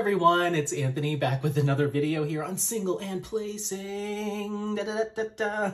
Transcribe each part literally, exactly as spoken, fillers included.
everyone, it's Anthony back with another video here on Single and Placing. Da, da, da, da.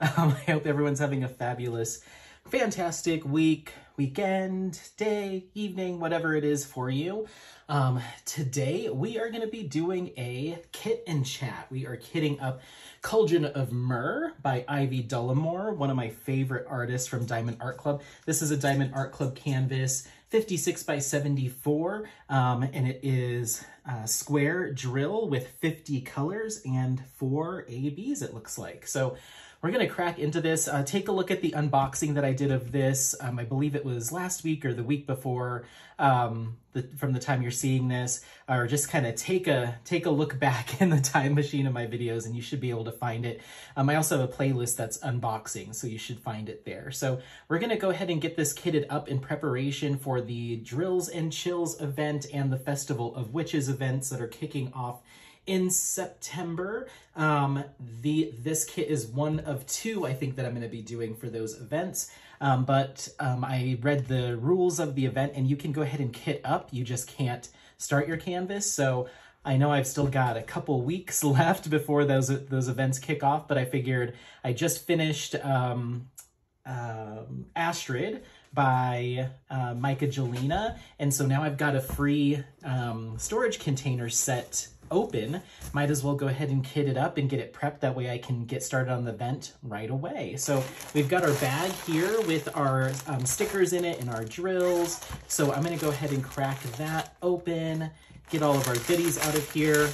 Um, I hope everyone's having a fabulous, fantastic week, weekend, day, evening, whatever it is for you. Um, today we are going to be doing a Kit and Chat. We are kitting up Cauldron of Mer by Ivy Dolomore, one of my favorite artists from Diamond Art Club. This is a Diamond Art Club canvas, fifty-six by seventy-four, um, and it is a square drill with fifty colors and four A Bs, it looks like. So we're going to crack into this. Uh, take a look at the unboxing that I did of this. Um, I believe it was last week or the week before, um, the, from the time you're seeing this, or just kind of take a take a look back in the time machine of my videos and you should be able to find it. Um, I also have a playlist that's unboxing, so you should find it there. So we're going to go ahead and get this kitted up in preparation for the Drills and Chills event and the Festival of Witches events that are kicking off in September. Um, the this kit is one of two, I think, that I'm going to be doing for those events. Um, but um, I read the rules of the event, and you can go ahead and kit up. You just can't start your canvas. So I know I've still got a couple weeks left before those those events kick off, but I figured I just finished um, um, Astrid by uh, Mika Jelina, and so now I've got a free um, storage container set open. Might as well go ahead and kit it up and get it prepped. That way I can get started on the event right away. So we've got our bag here with our um, stickers in it and our drills. So I'm going to go ahead and crack that open, get all of our goodies out of here.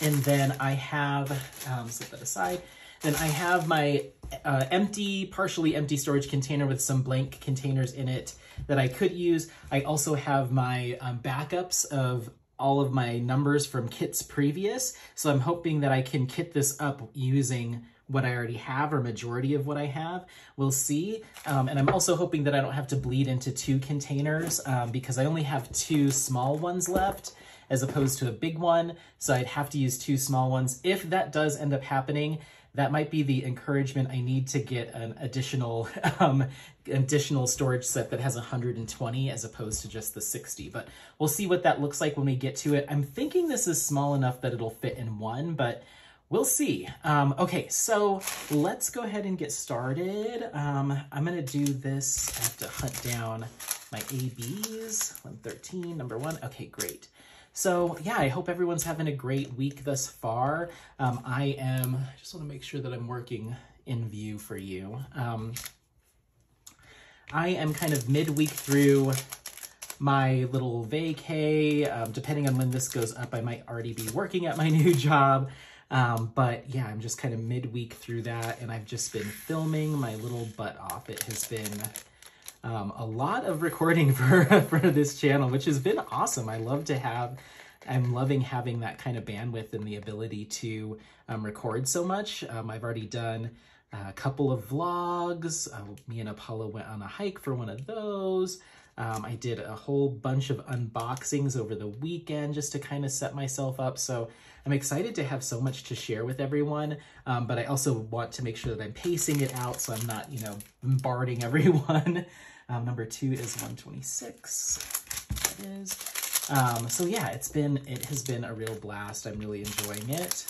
And then I have, um, set that aside. Then I have my uh, empty, partially empty storage container with some blank containers in it that I could use. I also have my um, backups of all of my numbers from kits previous. So I'm hoping that I can kit this up using what I already have, or majority of what I have. We'll see. Um, and I'm also hoping that I don't have to bleed into two containers um, because I only have two small ones left as opposed to a big one. So I'd have to use two small ones. If that does end up happening, that might be the encouragement I need to get an additional um, additional storage set that has one hundred twenty as opposed to just the sixty. But we'll see what that looks like when we get to it. I'm thinking this is small enough that it'll fit in one, but we'll see. Um, okay, so let's go ahead and get started. Um, I'm gonna do this. I have to hunt down my A Bs, one thirteen, number one. Okay, great. So yeah, I hope everyone's having a great week thus far. Um, I am, I just wanna make sure that I'm working in view for you. Um, I am kind of midweek through my little vacay. Um, depending on when this goes up, I might already be working at my new job. Um, but yeah, I'm just kind of midweek through that, and I've just been filming my little butt off. It has been Um, a lot of recording for, for this channel, which has been awesome. I love to have, I'm loving having that kind of bandwidth and the ability to um, record so much. Um, I've already done a couple of vlogs. Uh, me and Apollo went on a hike for one of those. Um, I did a whole bunch of unboxings over the weekend just to kind of set myself up. So I'm excited to have so much to share with everyone, um, but I also want to make sure that I'm pacing it out so I'm not, you know, bombarding everyone. Um, number two is one twenty-six. That is. Um, so yeah, it's been, it has been a real blast. I'm really enjoying it.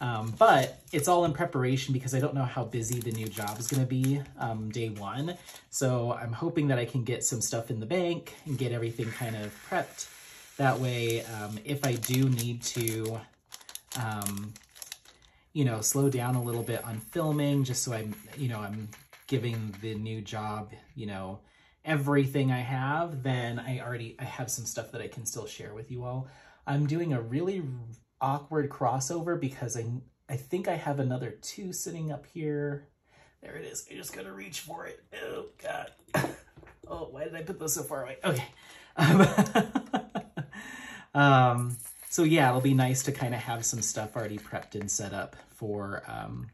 Um, but it's all in preparation because I don't know how busy the new job is going to be um, day one. So I'm hoping that I can get some stuff in the bank and get everything kind of prepped. That way, um, if I do need to, um, you know, slow down a little bit on filming, just so I'm, you know, I'm giving the new job, you know, everything I have, then I already, I have some stuff that I can still share with you all. I'm doing a really awkward crossover because I I think I have another two sitting up here. There it is. I just gotta reach for it. Oh God. Oh, why did I put those so far away? Okay. Um, um so yeah, it'll be nice to kind of have some stuff already prepped and set up for um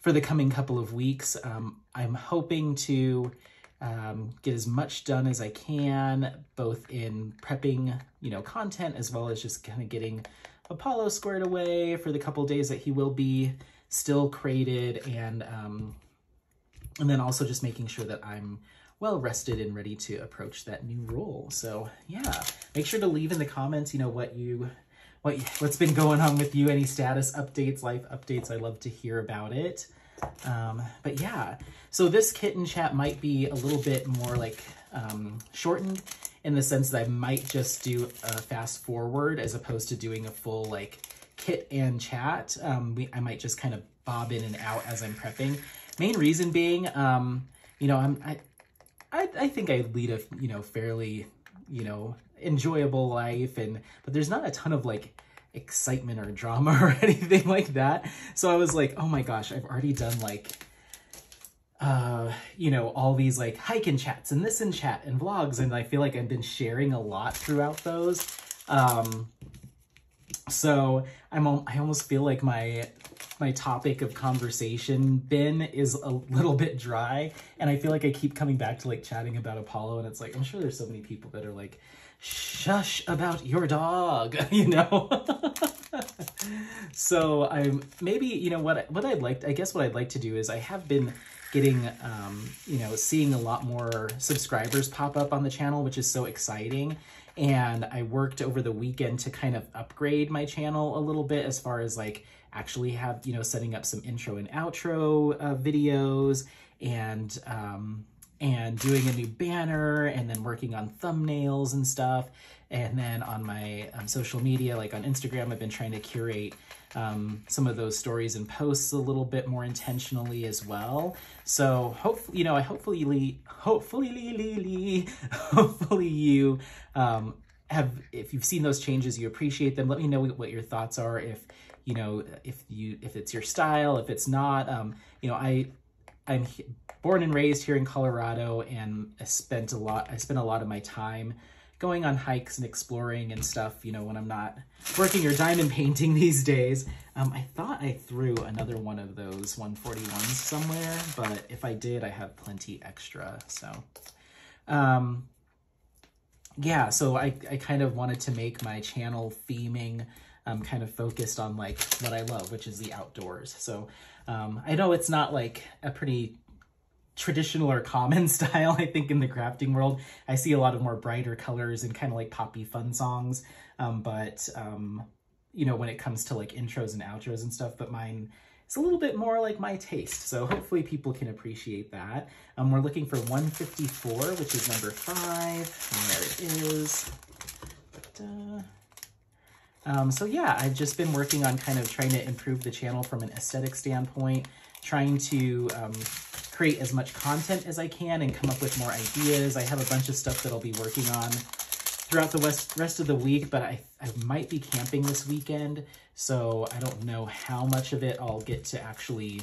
for the coming couple of weeks. Um I'm hoping to Um, get as much done as I can, both in prepping, you know, content, as well as just kind of getting Apollo squared away for the couple days that he will be still crated, and um, and then also just making sure that I'm well rested and ready to approach that new role. So yeah, make sure to leave in the comments, you know, what you, what, what's been going on with you, any status updates, life updates. I love to hear about it. Um, but yeah, so this Kit and Chat might be a little bit more like um, shortened in the sense that I might just do a fast forward as opposed to doing a full like Kit and Chat. Um, we, I might just kind of bob in and out as I'm prepping. Main reason being, um, you know, I'm, I, I, I think I lead a, you know, fairly, you know, enjoyable life, and, but there's not a ton of like excitement or drama or anything like that. So I was like, oh my gosh, I've already done like, uh, you know, all these like hike and chats and this and chat and vlogs. And I feel like I've been sharing a lot throughout those. Um, so I'm, I almost feel like my, my topic of conversation bin is a little bit dry. And I feel like I keep coming back to like chatting about Apollo, and it's like, I'm sure there's so many people that are like, shush about your dog, you know? So I'm maybe, you know, what, what I'd like, I guess what I'd like to do is I have been getting, um, you know, seeing a lot more subscribers pop up on the channel, which is so exciting. And I worked over the weekend to kind of upgrade my channel a little bit as far as like actually have, you know, setting up some intro and outro uh, videos and, um, and doing a new banner, and then working on thumbnails and stuff. And then on my um, social media, like on Instagram, I've been trying to curate um, some of those stories and posts a little bit more intentionally as well. So hopefully, you know, I hopefully, hopefully, hopefully you um, have, if you've seen those changes, you appreciate them. Let me know what your thoughts are. If, you know, if you, if it's your style, if it's not, um, you know, I, I'm born and raised here in Colorado, and I spent a lot, I spent a lot of my time going on hikes and exploring and stuff, you know, when I'm not working or diamond painting these days. Um, I thought I threw another one of those one forty-ones somewhere, but if I did, I have plenty extra. So, um, yeah, so I, I kind of wanted to make my channel theming um, kind of focused on like what I love, which is the outdoors. So um, I know it's not like a pretty traditional or common style, I think, in the crafting world. I see a lot of more brighter colors and kind of like poppy fun songs, um, but, um, you know, when it comes to like intros and outros and stuff, but mine is a little bit more like my taste, so hopefully people can appreciate that. Um, we're looking for one fifty-four, which is number five, and there it is. Da-da. Um, so yeah, I've just been working on kind of trying to improve the channel from an aesthetic standpoint, trying to um, create as much content as I can and come up with more ideas. I have a bunch of stuff that I'll be working on throughout the west, rest of the week, but I, I might be camping this weekend, so I don't know how much of it I'll get to actually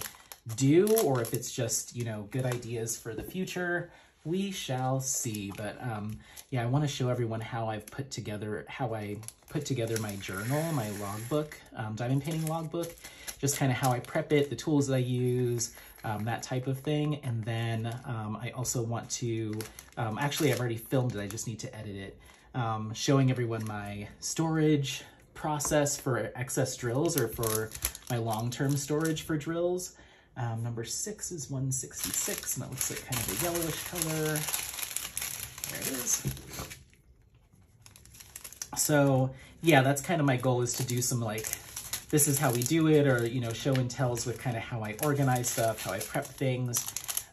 do, or if it's just, you know, good ideas for the future. We shall see, but um, yeah, I want to show everyone how I've put together, how I put together my journal, my logbook, um, diamond painting logbook, just kind of how I prep it, the tools that I use, um, that type of thing. And then um, I also want to, um, actually I've already filmed it, I just need to edit it, um, showing everyone my storage process for excess drills or for my long-term storage for drills. Um, number six is one sixty-six, and that looks like kind of a yellowish color. There it is. So yeah, that's kind of my goal, is to do some like, this is how we do it, or, you know, show and tells with kind of how I organize stuff, how I prep things.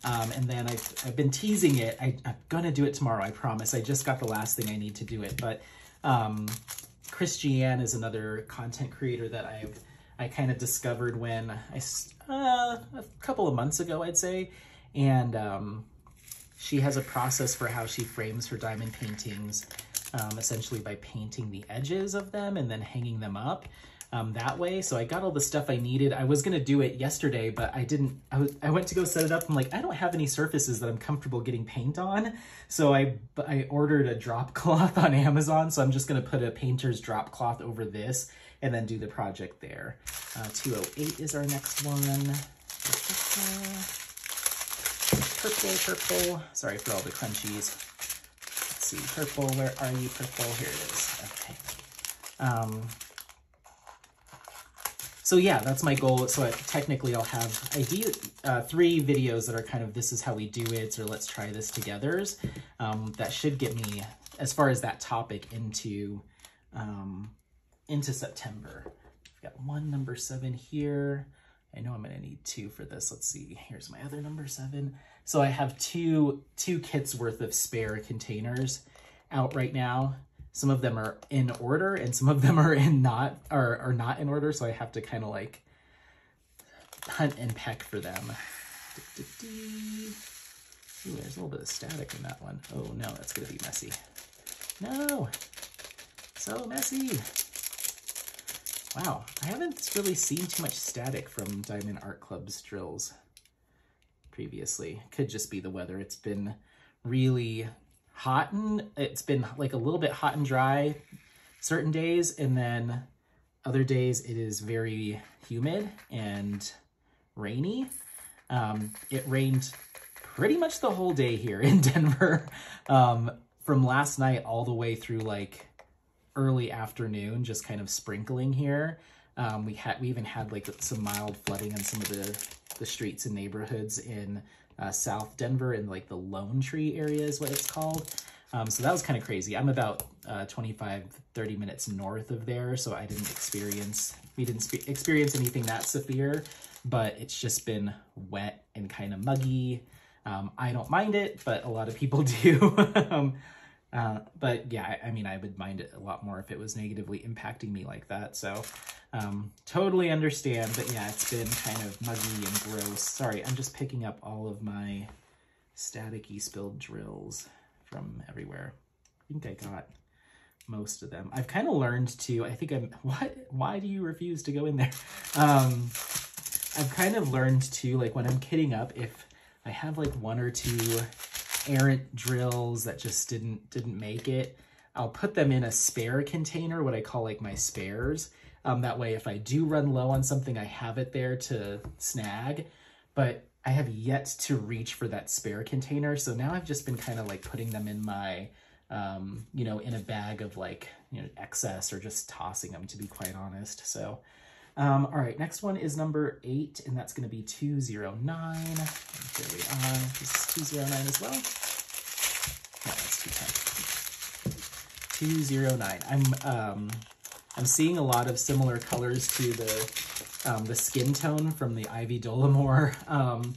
Um, and then I've, I've been teasing it. I, I'm going to do it tomorrow, I promise. I just got the last thing I need to do it. But um, Christiane is another content creator that I've I kind of discovered when I, uh, a couple of months ago, I'd say, and um, she has a process for how she frames her diamond paintings, um, essentially by painting the edges of them and then hanging them up um, that way. So I got all the stuff I needed. I was going to do it yesterday, but I didn't, I, was, I went to go set it up. I'm like, I don't have any surfaces that I'm comfortable getting paint on. So I, I ordered a drop cloth on Amazon. So I'm just going to put a painter's drop cloth over this and then do the project there. Uh, two oh eight is our next one. Purple, purple. Sorry for all the crunchies. Let's see, purple, where are you, purple? Here it is, okay. Um, So yeah, that's my goal. So I, technically I'll have idea, uh, three videos that are kind of this is how we do it, or let's try this togethers. Um, that should get me, as far as that topic, into um, into September. I've got one number seven here. I know I'm gonna need two for this. Let's see, here's my other number seven. So I have two, two kits worth of spare containers out right now. Some of them are in order and some of them are in not, are, are not in order. So I have to kind of like hunt and peck for them. Ooh, there's a little bit of static in that one. Oh no, that's gonna be messy. No, so messy. Wow, I haven't really seen too much static from Diamond Art Club's drills previously. Could just be the weather. It's been really hot and it's been like a little bit hot and dry certain days, and then other days it is very humid and rainy. Um, it rained pretty much the whole day here in Denver, um, from last night all the way through like early afternoon, just kind of sprinkling here. Um, we had we even had like some mild flooding in some of the the streets and neighborhoods in uh, South Denver, in like the Lone Tree area is what it's called. Um, so that was kind of crazy. I'm about uh, twenty-five, thirty minutes north of there, so I didn't experience we didn't experience anything that severe, but it's just been wet and kind of muggy. Um, I don't mind it, but a lot of people do. um, Uh, but yeah, I, I mean, I would mind it a lot more if it was negatively impacting me like that. So, um, totally understand, but yeah, it's been kind of muggy and gross. Sorry, I'm just picking up all of my staticky spilled drills from everywhere. I think I got most of them. I've kind of learned to, I think I'm, what, why do you refuse to go in there? Um, I've kind of learned to, like, when I'm kitting up, if I have like one or two errant drills that just didn't didn't make it, I'll put them in a spare container, what I call like my spares. Um, that way if I do run low on something, I have it there to snag, but I have yet to reach for that spare container. So now I've just been kind of like putting them in my, um, you know, in a bag of like, you know, excess, or just tossing them, to be quite honest. So, um, all right, next one is number eight, and that's going to be two oh nine. There we are. This is two oh nine as well. No, that's two ten. two oh nine. I'm, um, I'm seeing a lot of similar colors to the, um, the skin tone from the Ivy Dolomore, um,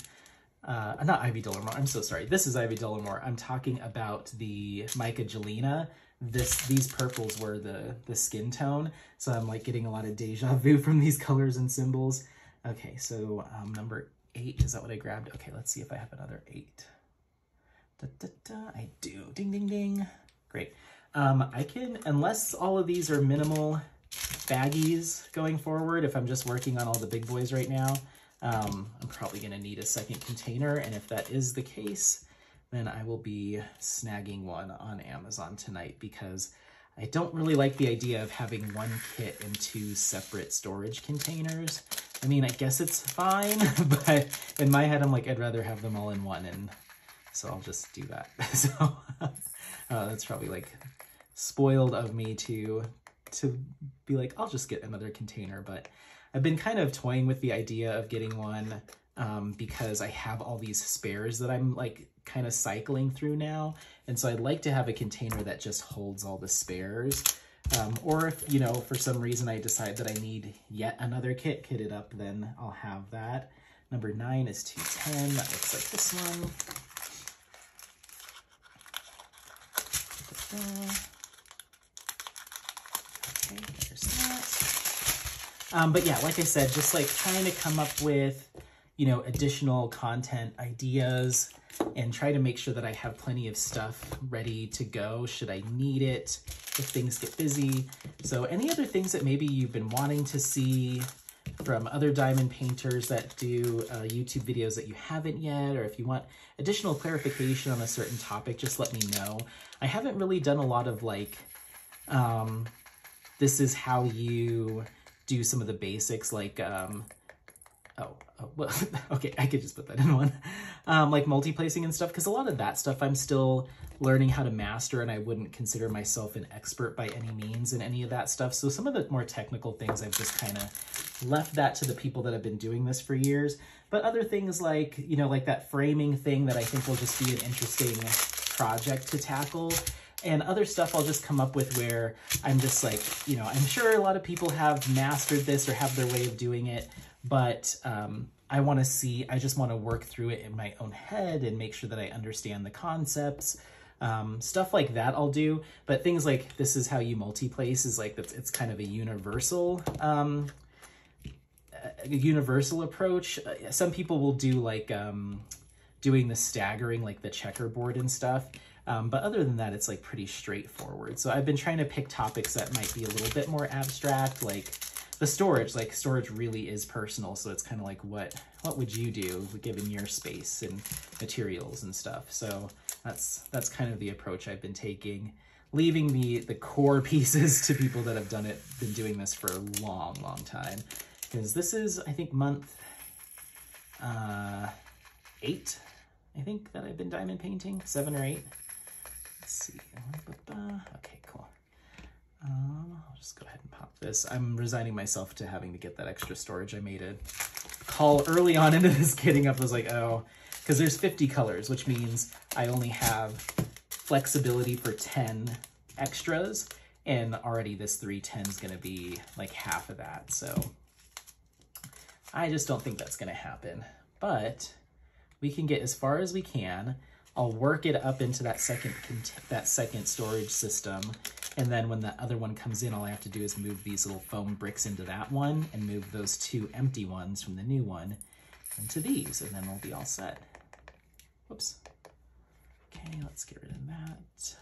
uh, not Ivy Dolomore, I'm so sorry. This is Ivy Dolomore. I'm talking about the Mika Jelina. This, these purples were the, the skin tone. So I'm like getting a lot of deja vu from these colors and symbols. Okay, so um, number eight, is that what I grabbed? Okay, let's see if I have another eight. Da, da, da, I do, ding, ding, ding. Great. Um, I can, unless all of these are minimal baggies going forward, if I'm just working on all the big boys right now, um, I'm probably gonna need a second container. And if that is the case, then I will be snagging one on Amazon tonight, because I don't really like the idea of having one kit in two separate storage containers. I mean, I guess it's fine, but in my head, I'm like, I'd rather have them all in one, and so I'll just do that. So uh, that's probably like spoiled of me to, to be like, I'll just get another container, but I've been kind of toying with the idea of getting one, um, because I have all these spares that I'm like kind of cycling through now. And so I'd like to have a container that just holds all the spares. Um, or if, you know, for some reason I decide that I need yet another kit kitted up, then I'll have that. Number nine is two ten. That looks like this one. Okay, there's that. Um, but yeah, like I said, just like trying to come up with, you know, additional content ideas, and try to make sure that I have plenty of stuff ready to go should I need it, if things get busy. So any other things that maybe you've been wanting to see from other diamond painters that do uh, YouTube videos that you haven't yet, or if you want additional clarification on a certain topic, just let me know. I haven't really done a lot of like, um, this is how you do some of the basics, like um, Oh, oh well, okay, I could just put that in one. Um, like multi-placing and stuff, because a lot of that stuff I'm still learning how to master, and I wouldn't consider myself an expert by any means in any of that stuff. So some of the more technical things, I've just kind of left that to the people that have been doing this for years. But other things like, you know, like that framing thing that I think will just be an interesting project to tackle. And other stuff I'll just come up with where I'm just like, you know, I'm sure a lot of people have mastered this or have their way of doing it, but um, I want to see, I just want to work through it in my own head and make sure that I understand the concepts. Um, stuff like that I'll do, but things like this is how you multi-place is like, it's, it's kind of a universal, um, a universal approach. Some people will do like um, doing the staggering, like the checkerboard and stuff. Um, but other than that, it's like pretty straightforward. So I've been trying to pick topics that might be a little bit more abstract, like the storage, like storage really is personal. So it's kind of like, what, what would you do given your space and materials and stuff? So that's, that's kind of the approach I've been taking, leaving the, the core pieces to people that have done it, been doing this for a long, long time. Because this is, I think, month uh, eight, I think, that I've been diamond painting, seven or eight. Let's see. Okay, cool. Um, I'll just go ahead and pop this. I'm resigning myself to having to get that extra storage. I made a call early on into this getting up. I was like, oh, because there's fifty colors, which means I only have flexibility for ten extras. And already this three ten is going to be like half of that. So I just don't think that's going to happen. But we can get as far as we can. I'll work it up into that second that second storage system, and then when the other one comes in, all I have to do is move these little foam bricks into that one and move those two empty ones from the new one into these, and then we'll be all set. Whoops. Okay, let's get rid of that.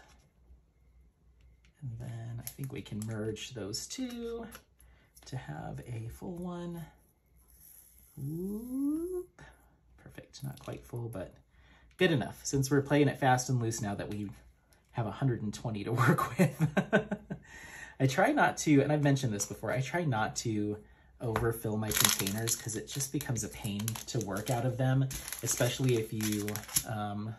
And then I think we can merge those two to have a full one. Whoop. Perfect, not quite full, but good enough, since we're playing it fast and loose now that we have one hundred twenty to work with. I try not to, and I've mentioned this before, I try not to overfill my containers because it just becomes a pain to work out of them, especially if you, um,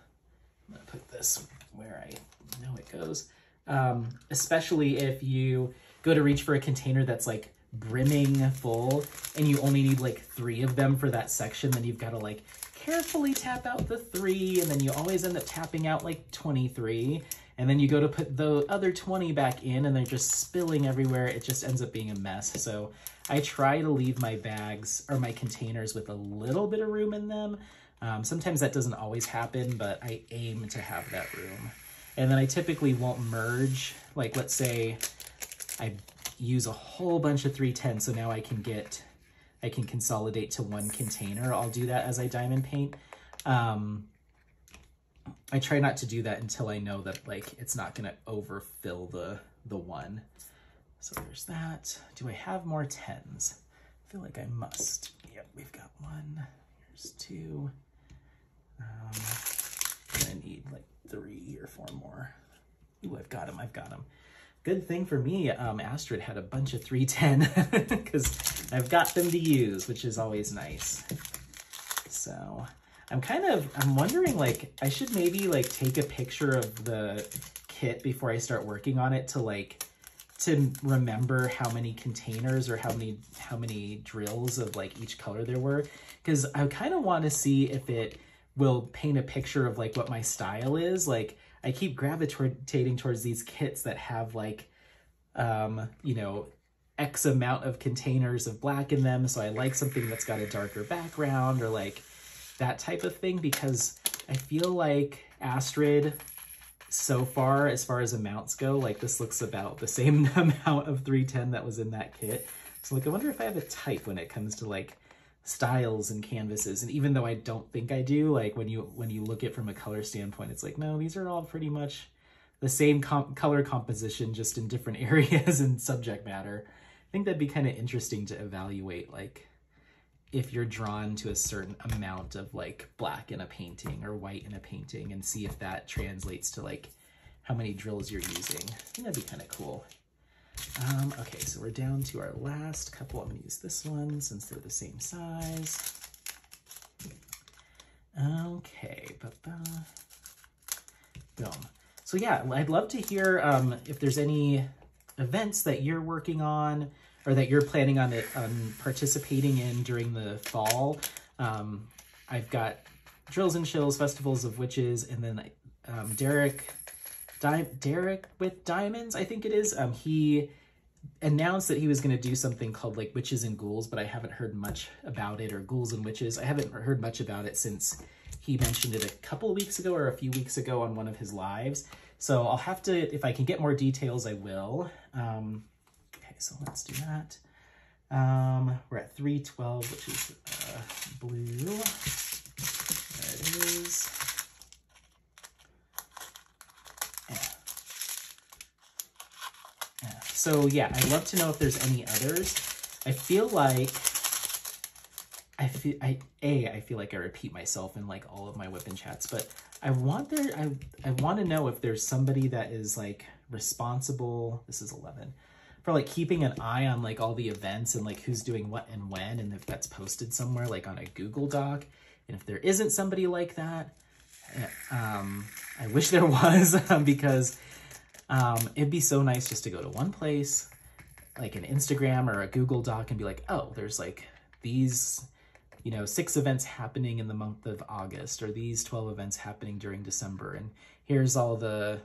I'm gonna put this where I know it goes, um, especially if you go to reach for a container that's like brimming full and you only need like three of them for that section, then you've got to like carefully tap out the three, and then you always end up tapping out like twenty-three, and then you go to put the other twenty back in and they're just spilling everywhere. It just ends up being a mess. So I try to leave my bags or my containers with a little bit of room in them. Um, sometimes that doesn't always happen, but I aim to have that room. And then I typically won't merge. Like, let's say I use a whole bunch of three ten, so now I can get, I can consolidate to one container. I'll do that as I diamond paint. Um, I try not to do that until I know that like it's not gonna overfill the, the one. So there's that. Do I have more tens? I feel like I must. Yep, we've got one, here's two. Um, I need like three or four more. Ooh, I've got them, I've got them. Good thing for me, um, Astrid had a bunch of three ten because I've got them to use, which is always nice. So I'm kind of, I'm wondering, like, I should maybe like take a picture of the kit before I start working on it to like, to remember how many containers or how many, how many drills of like each color there were. Because I kind of want to see if it will paint a picture of like what my style is. Like, I keep gravitating towards these kits that have like, um, you know, X amount of containers of black in them. So I like something that's got a darker background or like that type of thing, because I feel like Astrid so far, as far as amounts go, like this looks about the same amount of three ten that was in that kit. So like, I wonder if I have a type when it comes to like styles and canvases. And even though I don't think I do, like when you when you look at from a color standpoint, it's like, no, these are all pretty much the same comp color composition, just in different areas and subject matter. I think that'd be kind of interesting to evaluate, like if you're drawn to a certain amount of like black in a painting or white in a painting, and see if that translates to like how many drills you're using. I think that'd be kind of cool. Um, okay, so we're down to our last couple. I'm going to use this one since they're the same size. Okay, ba-ba. Boom. So yeah, I'd love to hear um, if there's any events that you're working on or that you're planning on, it, on participating in during the fall. Um, I've got Drills and Chills, Festivals of Witches, and then um, Derek Di Derek with Diamonds, I think it is. Um, he announced that he was going to do something called like Witches and Ghouls, but I haven't heard much about it, or Ghouls and Witches. I haven't heard much about it since he mentioned it a couple weeks ago or a few weeks ago on one of his lives. So I'll have to, if I can get more details, I will. Um, okay, so let's do that. Um, we're at three twelve, which is uh, blue. There it is. Yeah. Yeah. So yeah, I'd love to know if there's any others. I feel like I feel I a I feel like I repeat myself in like all of my whip and chats, but I want there I I want to know if there's somebody that is like responsible. This is eleven for like keeping an eye on like all the events and like who's doing what and when, and if that's posted somewhere like on a Google Doc. And if there isn't somebody like that, um, I wish there was because um, it'd be so nice just to go to one place like an Instagram or a Google Doc and be like, oh, there's like these, you know, six events happening in the month of August, or these twelve events happening during December. And here's all the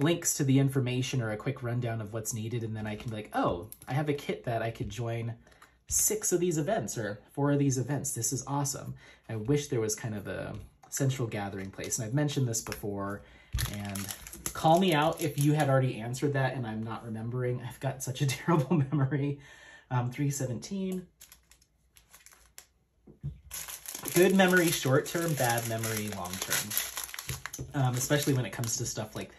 links to the information or a quick rundown of what's needed. And then I can be like, oh, I have a kit that I could join six of these events or four of these events. This is awesome. I wish there was kind of a central gathering place. And I've mentioned this before, and call me out if you had already answered that and I'm not remembering. I've got such a terrible memory. Um, three seventeen. Good memory short-term, bad memory long-term, um, especially when it comes to stuff like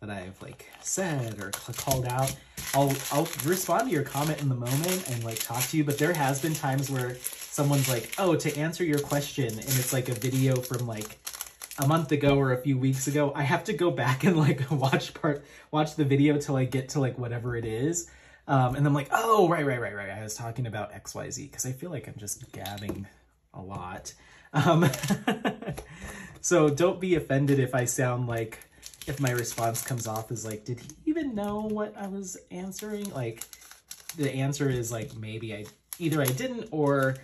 that I've like said or called out. I'll, I'll respond to your comment in the moment and like talk to you, but there has been times where someone's like, oh, to answer your question, and it's like a video from like a month ago or a few weeks ago, I have to go back and like watch part, watch the video till I get to like whatever it is. Um, and I'm like, oh, right, right, right, right. I was talking about X Y Z, because I feel like I'm just gabbing a lot. Um, so don't be offended if I sound like, if my response comes off as like, did he even know what I was answering? Like the answer is like, maybe I, either I didn't, or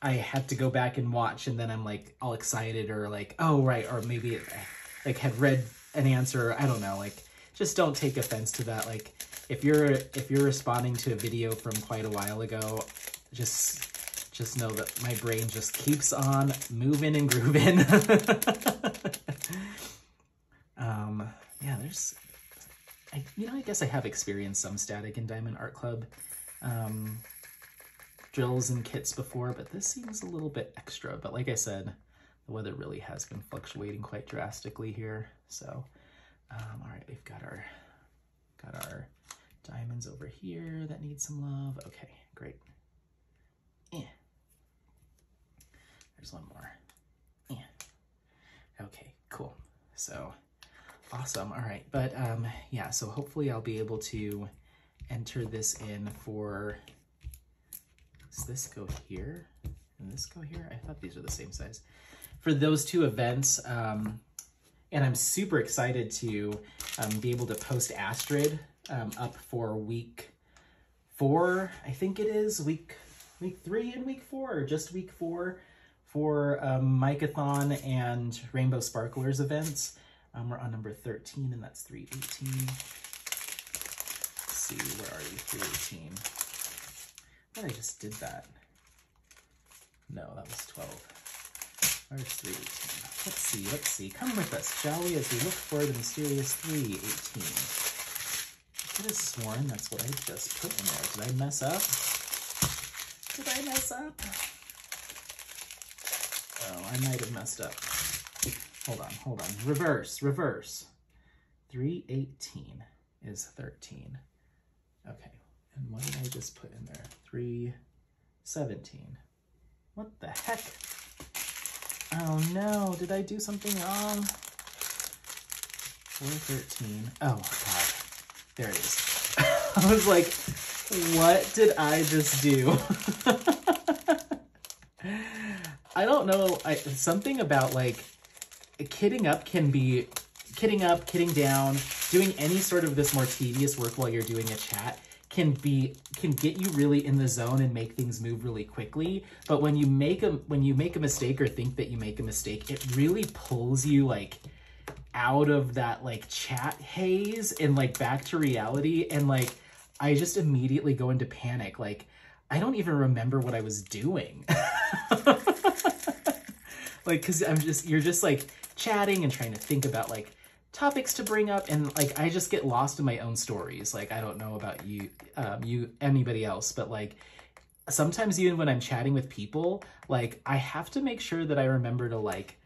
I had to go back and watch. And then I'm like all excited, or like, oh, right. Or maybe it, like had read an answer. I don't know. Like, just don't take offense to that. Like if you're, if you're responding to a video from quite a while ago, just Just know that my brain just keeps on moving and grooving. um, yeah, there's, I, you know, I guess I have experienced some static in Diamond Art Club um, drills and kits before, but this seems a little bit extra. But like I said, the weather really has been fluctuating quite drastically here. So, um, all right, we've got our, got our diamonds over here that need some love. Okay, great. Yeah. There's one more. Yeah. Okay, cool. So awesome. All right. But um, yeah, so hopefully I'll be able to enter this in for, does this go here? And this go here? I thought these were the same size. For those two events, um, and I'm super excited to um, be able to post Astrid um, up for week four, I think it is, week week three and week four, or just week four for um, Mikeathon and Rainbow Sparklers events. Um, we're on number thirteen, and that's three eighteen. Let's see, where are you, three eighteen? I thought I just did that. No, that was twelve. Where's three eighteen? Let's see, let's see. Come with us, shall we, as we look for the mysterious three eighteen. I could have sworn that's what I just put in there. Did I mess up? Did I mess up? Oh, I might have messed up. Hold on, hold on. Reverse, reverse. three eighteen is thirteen. Okay, and what did I just put in there? three seventeen. What the heck? Oh no, did I do something wrong? four thirteen. Oh, God. There it is. I was like, what did I just do? I don't know. I, something about like kidding up can be kidding up, kidding down, doing any sort of this more tedious work while you're doing a chat can be can get you really in the zone and make things move really quickly. But when you make a when you make a mistake or think that you make a mistake, it really pulls you like out of that like chat haze and like back to reality. And like I just immediately go into panic. Like I don't even remember what I was doing. Like, cause I'm just, you're just like chatting and trying to think about like topics to bring up. And like, I just get lost in my own stories. Like, I don't know about you, um, you, anybody else, but like, sometimes even when I'm chatting with people, like I have to make sure that I remember to like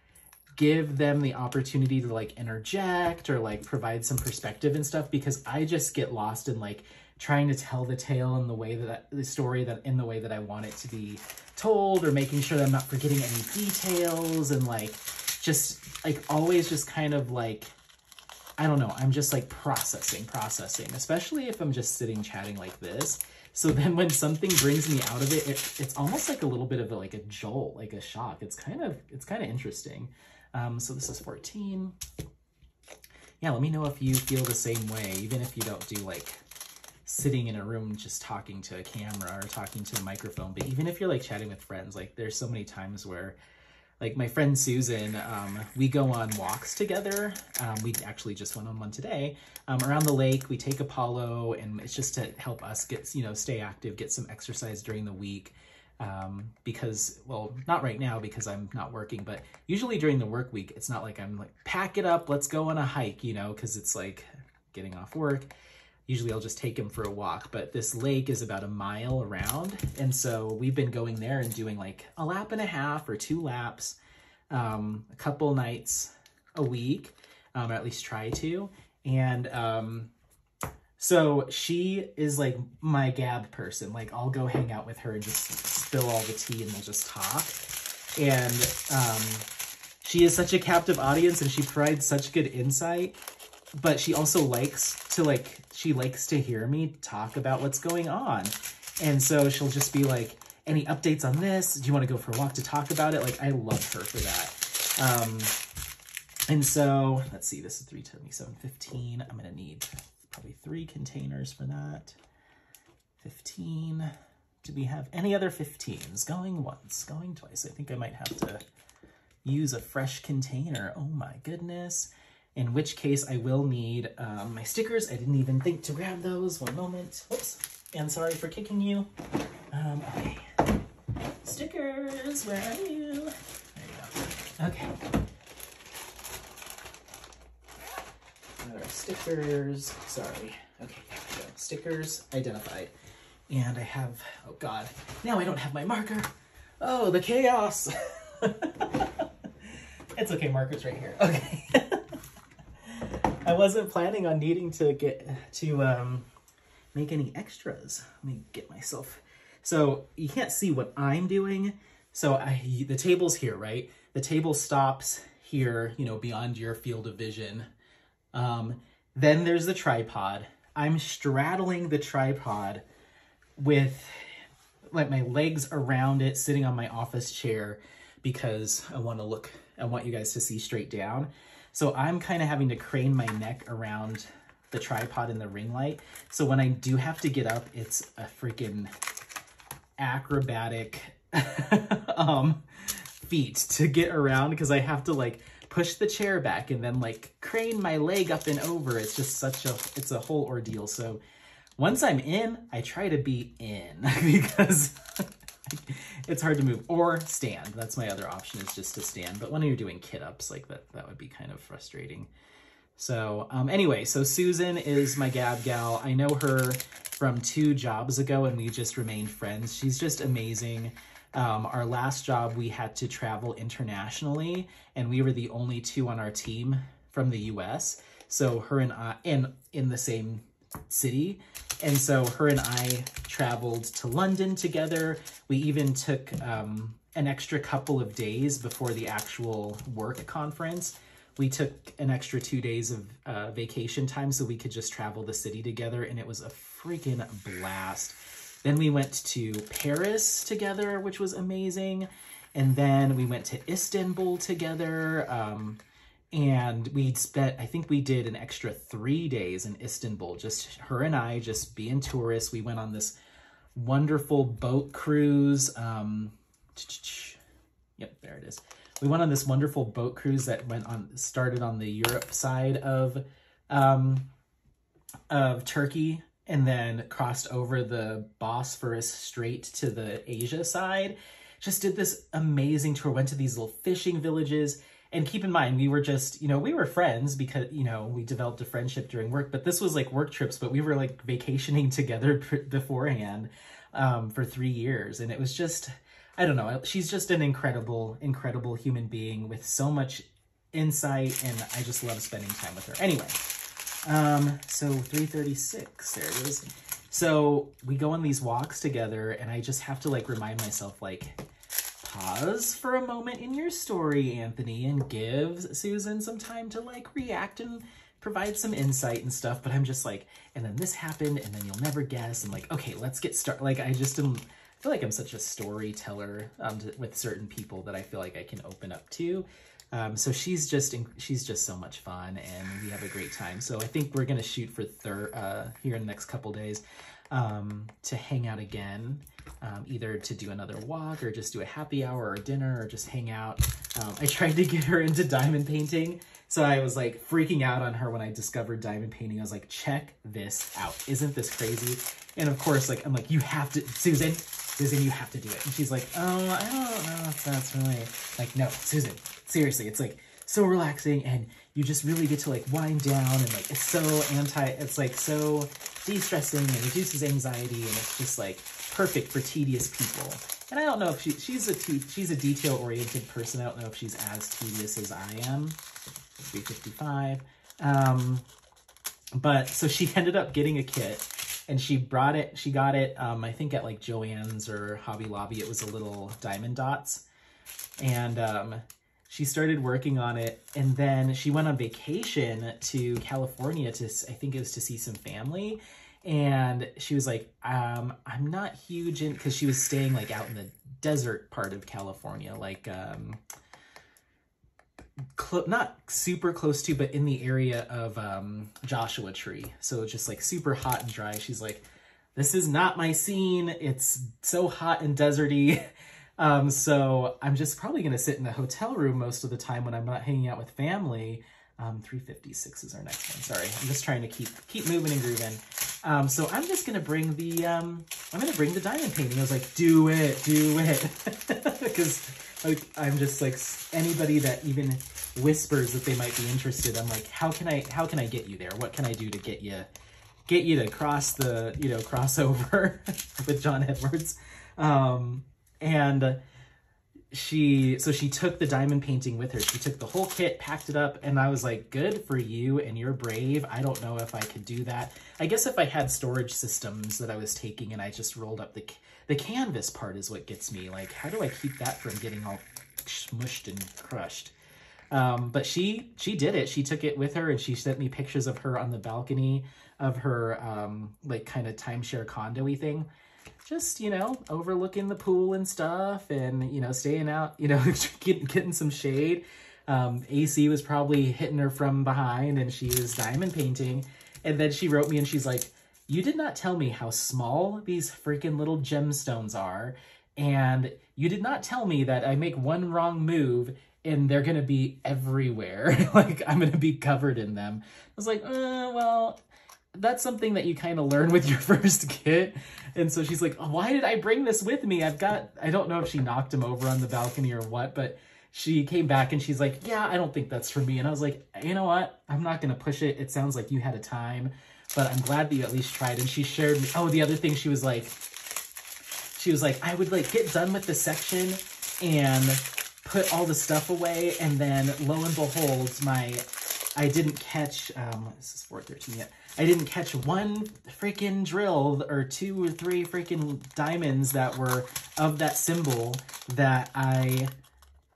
give them the opportunity to like interject or like provide some perspective and stuff, because I just get lost in like trying to tell the tale in the way that I, the story that in the way that I want it to be told, or making sure that I'm not forgetting any details, and like just like always just kind of like, I don't know, I'm just like processing, processing, especially if I'm just sitting chatting like this. So then when something brings me out of it, it it's almost like a little bit of a, like a jolt, like a shock. It's kind of, it's kind of interesting. Um, so this is fourteen. Yeah, let me know if you feel the same way, even if you don't do like sitting in a room just talking to a camera or talking to a microphone. But even if you're like chatting with friends, like there's so many times where like my friend Susan, um, we go on walks together. Um, we actually just went on one today um, around the lake. We take Apollo, and it's just to help us get, you know, stay active, get some exercise during the week. Um, because, well, not right now because I'm not working, but usually during the work week, it's not like I'm like, pack it up, let's go on a hike, you know, because it's like getting off work. Usually I'll just take him for a walk, but this lake is about a mile around. And so we've been going there and doing like a lap and a half or two laps, um, a couple nights a week, um, or at least try to. And um, so she is like my gab person. Like I'll go hang out with her and just spill all the tea and we'll just talk. And um, she is such a captive audience and she provides such good insight. But she also likes to like, she likes to hear me talk about what's going on. And so she'll just be like, any updates on this? Do you want to go for a walk to talk about it? Like, I love her for that. Um, and so let's see, this is three seventy-seven fifteen. I'm going to need probably three containers for that. fifteen. Do we have any other fifteens? Going once, going twice. I think I might have to use a fresh container. Oh my goodness. In which case I will need um, my stickers. I didn't even think to grab those. One moment. Whoops. And sorry for kicking you. Um, okay. Stickers, where are you? There you go. Okay. There are stickers. Sorry. Okay, there we go. Stickers identified. And I have, oh God, now I don't have my marker. Oh, the chaos. It's okay, marker's right here. Okay. I wasn't planning on needing to get to um, make any extras. Let me get myself. So you can't see what I'm doing. So I, the table's here, right? The table stops here, you know, beyond your field of vision. Um, then there's the tripod. I'm straddling the tripod with like my legs around it, sitting on my office chair because I want to look, I want you guys to see straight down. So I'm kind of having to crane my neck around the tripod and the ring light. So when I do have to get up, it's a freaking acrobatic um, feat to get around because I have to like push the chair back and then like crane my leg up and over. It's just such a, it's a whole ordeal. So once I'm in, I try to be in because it's hard to move or stand. That's my other option is just to stand. But when you're doing kit ups like that, that would be kind of frustrating. So um, anyway, so Susan is my gab gal. I know her from two jobs ago and we just remained friends. She's just amazing. Um, our last job, we had to travel internationally and we were the only two on our team from the U S. So her and I, and in the same city. And so her and I traveled to London together. We even took um, an extra couple of days before the actual work conference we took an extra two days of uh, vacation time so we could just travel the city together, and it was a freaking blast. Then we went to Paris together, which was amazing. And then we went to Istanbul together. Um, and we spent, I think we did an extra three days in Istanbul, just her and I, just being tourists. We went on this wonderful boat cruise. Um, yep, there it is. We went on this wonderful boat cruise that went on, started on the Europe side of, um, of Turkey, and then crossed over the Bosphorus Strait to the Asia side. Just did this amazing tour, went to these little fishing villages. And keep in mind, we were just, you know, we were friends because, you know, we developed a friendship during work, but this was like work trips, but we were like vacationing together beforehand um, for three years. And it was just, I don't know, she's just an incredible, incredible human being with so much insight, and I just love spending time with her. Anyway, um, so three thirty-six, there it is. So we go on these walks together, and I just have to like remind myself, like, pause for a moment in your story, Anthony, and give Susan some time to like react and provide some insight and stuff. But I'm just like, and then this happened, and then you'll never guess. And like, okay, let's get started. Like, I just am, I feel like I'm such a storyteller um, to, with certain people that I feel like I can open up to. Um, so she's just, she's just so much fun, and we have a great time. So I think we're going to shoot for thir uh, here in the next couple days um, to hang out again, um, either to do another walk or just do a happy hour or dinner or just hang out. Um, I tried to get her into diamond painting. So I was like freaking out on her when I discovered diamond painting. I was like, check this out. Isn't this crazy? And of course, like, I'm like, you have to, Susan, Susan, you have to do it. And she's like, oh, I don't know if that's really, like, no, Susan, seriously, it's like so relaxing, and you just really get to like wind down, and like it's so anti, it's like so de-stressing and reduces anxiety, and it's just like perfect for tedious people. And I don't know if she, she's a te she's a detail-oriented person. I don't know if she's as tedious as I am. three fifty-five. Um, but so she ended up getting a kit, and she brought it. She got it. Um, I think at like Joann's or Hobby Lobby. It was a little diamond dots, and um. She started working on it, and then she went on vacation to California to, I think it was to see some family. And she was like, um, I'm not huge in, cause she was staying like out in the desert part of California, like um, not super close to, but in the area of um, Joshua Tree. So just like super hot and dry. She's like, this is not my scene. It's so hot and deserty. Um, so I'm just probably going to sit in a hotel room most of the time when I'm not hanging out with family. Um, three fifty-six is our next one. Sorry. I'm just trying to keep, keep moving and grooving. Um, so I'm just going to bring the, um, I'm going to bring the diamond painting. I was like, do it, do it. Cause like, I'm just like anybody that even whispers that they might be interested. I'm like, how can I, how can I get you there? What can I do to get you, get you to cross the, you know, crossover with John Edwards? Um, And she, so she took the diamond painting with her. She took the whole kit, packed it up, and I was like, good for you, and you're brave. I don't know if I could do that. I guess if I had storage systems that I was taking and I just rolled up the, the canvas part is what gets me. Like, how do I keep that from getting all smushed and crushed? Um, but she, she did it. She took it with her, and she sent me pictures of her on the balcony of her, um, like kind of timeshare condo-y thing. Just, you know, overlooking the pool and stuff, and, you know, staying out, you know, getting, getting some shade. Um, A C was probably hitting her from behind, and she was diamond painting. And then she wrote me, and she's like, you did not tell me how small these freaking little gemstones are. And you did not tell me that I make one wrong move and they're going to be everywhere. Like, I'm going to be covered in them. I was like, uh, well... that's something that you kind of learn with your first kit. And so she's like, oh, why did I bring this with me? I've got, I don't know if she knocked him over on the balcony or what, but she came back and she's like, yeah, I don't think that's for me. And I was like, you know what? I'm not going to push it. It sounds like you had a time, but I'm glad that you at least tried. And she shared, oh, the other thing she was like, she was like, I would like get done with the section and put all the stuff away. And then lo and behold, my, I didn't catch, um, this is four thirteen yet. I didn't catch one freaking drill or two or three freaking diamonds that were of that symbol that I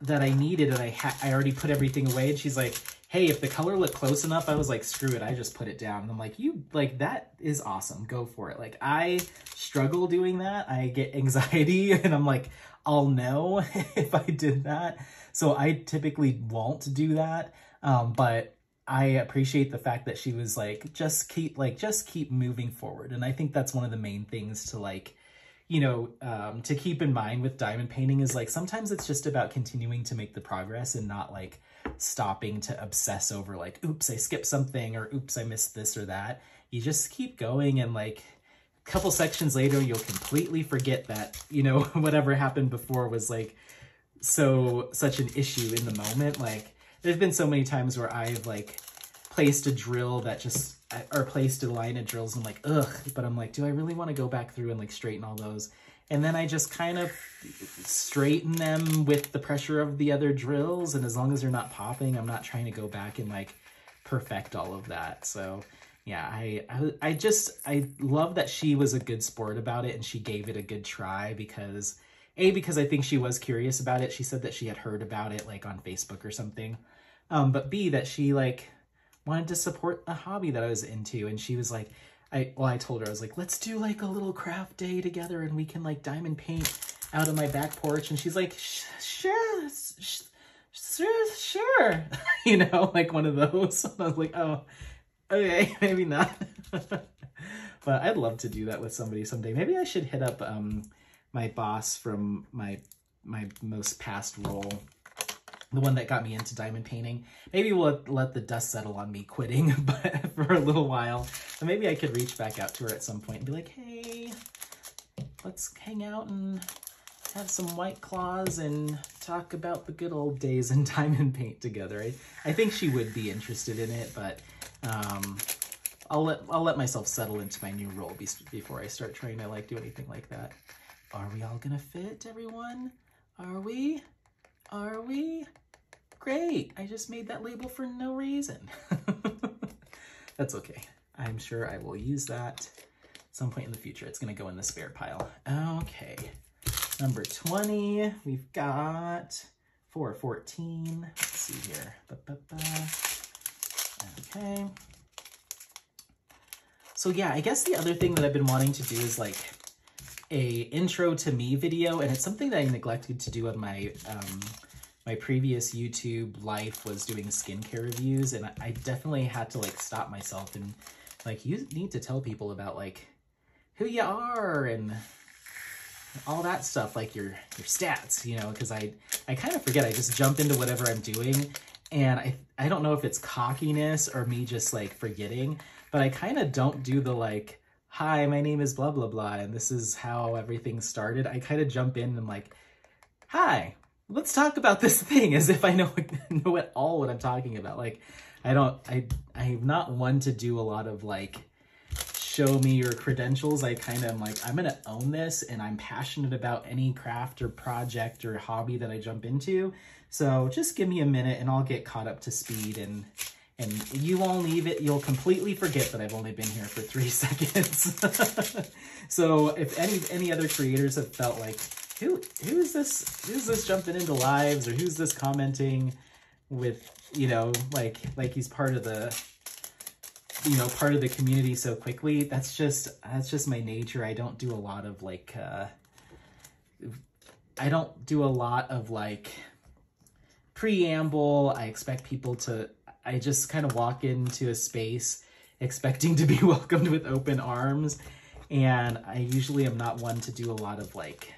that I needed, and I ha I already put everything away. And she's like, hey, if the color looked close enough, I was like, screw it, I just put it down. And I'm like, you, like, that is awesome. Go for it. Like, I struggle doing that. I get anxiety, and I'm like, I'll know if I did that. So I typically won't do that. Um, but I appreciate the fact that she was like, just keep, like, just keep moving forward. And I think that's one of the main things to, like, you know, um, to keep in mind with diamond painting is, like, sometimes it's just about continuing to make the progress and not, like, stopping to obsess over, like, oops, I skipped something, or oops, I missed this or that. You just keep going, and, like, a couple sections later, you'll completely forget that, you know, whatever happened before was, like, so such an issue in the moment. Like, there's been so many times where I've, like, placed a drill that just, or placed a line of drills, and I'm like, ugh, but I'm like, do I really want to go back through and, like, straighten all those? And then I just kind of straighten them with the pressure of the other drills, and as long as they're not popping, I'm not trying to go back and, like, perfect all of that. So yeah, I, I, I just, I love that she was a good sport about it, and she gave it a good try, because, A, because I think she was curious about it. She said that she had heard about it, like, on Facebook or something, um, but B, that she, like, wanted to support a hobby that I was into, and she was like, I, well, I told her, I was like, let's do, like, a little craft day together, and we can, like, diamond paint out of my back porch. And she's like, sure, sure, sure, you know, like, one of those. And I was like, oh, okay, maybe not. But I'd love to do that with somebody someday. Maybe I should hit up um, my boss from my, my most past role, the one that got me into diamond painting. Maybe we'll let the dust settle on me quitting, but for a little while. So maybe I could reach back out to her at some point and be like, hey, let's hang out and have some White Claws and talk about the good old days in diamond paint together. I, I think she would be interested in it, but um, I'll let, I'll let myself settle into my new role be before I start trying to, like, do anything like that. Are we all gonna fit, everyone? Are we? Are we? Great, I just made that label for no reason. That's okay. I'm sure I will use that at some point in the future. It's gonna go in the spare pile. Okay, number twenty, we've got four fourteen. Let's see here. Ba, ba, ba. Okay. So yeah, I guess the other thing that I've been wanting to do is, like, a intro to me video, and it's something that I neglected to do on my um, my previous YouTube life, was doing skincare reviews, and I definitely had to, like, stop myself and, like, you need to tell people about, like, who you are and all that stuff, like your your stats, you know, because I I kind of forget. I just jump into whatever I'm doing, and I I don't know if it's cockiness or me just, like, forgetting, but I kind of don't do the, like, hi, my name is blah, blah, blah, and this is how everything started. I kind of jump in and I'm like, hi, let's talk about this thing, as if I know, know at all what I'm talking about. Like, I don't, I, I'm not one to do a lot of, like, show me your credentials. I kind of am like, I'm going to own this, and I'm passionate about any craft or project or hobby that I jump into. So just give me a minute and I'll get caught up to speed, and and you won't leave it, you'll completely forget that I've only been here for three seconds. So if any any other creators have felt like, who who is this, who's this jumping into lives, or who's this commenting with, you know, like like he's part of the, you know, part of the community so quickly, that's just that's just my nature. I don't do a lot of like uh I don't do a lot of like preamble. I expect people to I just kind of walk into a space expecting to be welcomed with open arms, and I usually am not one to do a lot of like,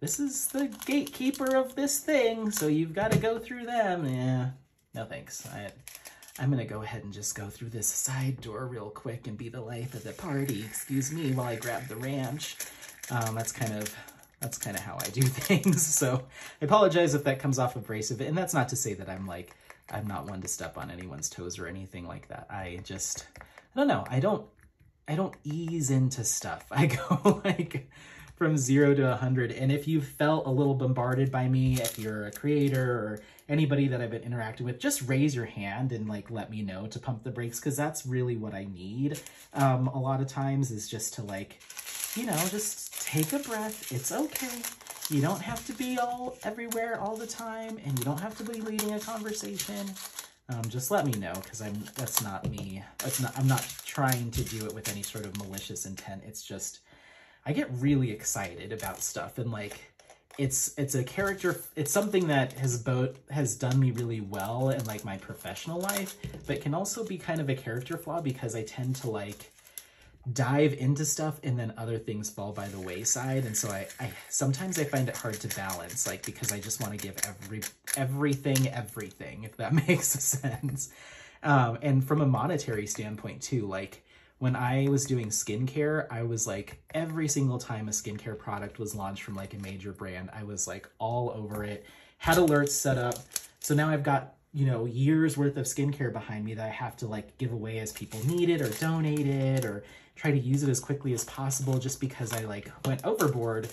this is the gatekeeper of this thing, so you've got to go through them. Yeah, no thanks. I, I'm gonna go ahead and just go through this side door real quick and be the life of the party, excuse me, while I grab the ranch. Um, that's kind of that's kind of how I do things, so I apologize if that comes off abrasive, and that's not to say that I'm like, I'm not one to step on anyone's toes or anything like that. I just, I don't know. I don't, I don't ease into stuff. I go like from zero to a hundred. And if you felt a little bombarded by me, if you're a creator or anybody that I've been interacting with, just raise your hand and like, let me know to pump the brakes. Cause that's really what I need. Um, a lot of times is just to like, you know, just take a breath. It's okay. You don't have to be all everywhere all the time, and you don't have to be leading a conversation. Um, just let me know, because I'm that's not me. That's not I'm not trying to do it with any sort of malicious intent. It's just I get really excited about stuff, and like it's it's a character. It's something that has both has done me really well in like my professional life, but can also be kind of a character flaw because I tend to like dive into stuff and then other things fall by the wayside, and so I, I sometimes I find it hard to balance, like, because I just want to give every everything everything, if that makes sense. Um, and from a monetary standpoint too, like when I was doing skincare, I was like, every single time a skincare product was launched from like a major brand, I was like all over it, had alerts set up. So now I've got, you know, years worth of skincare behind me that I have to like give away as people need it or donate it or try to use it as quickly as possible, just because I like went overboard.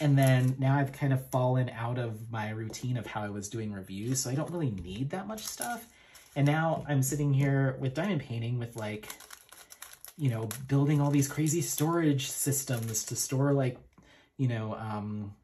And then now I've kind of fallen out of my routine of how I was doing reviews, so I don't really need that much stuff. And now I'm sitting here with Diamond Painting with like, you know, building all these crazy storage systems to store like, you know, um,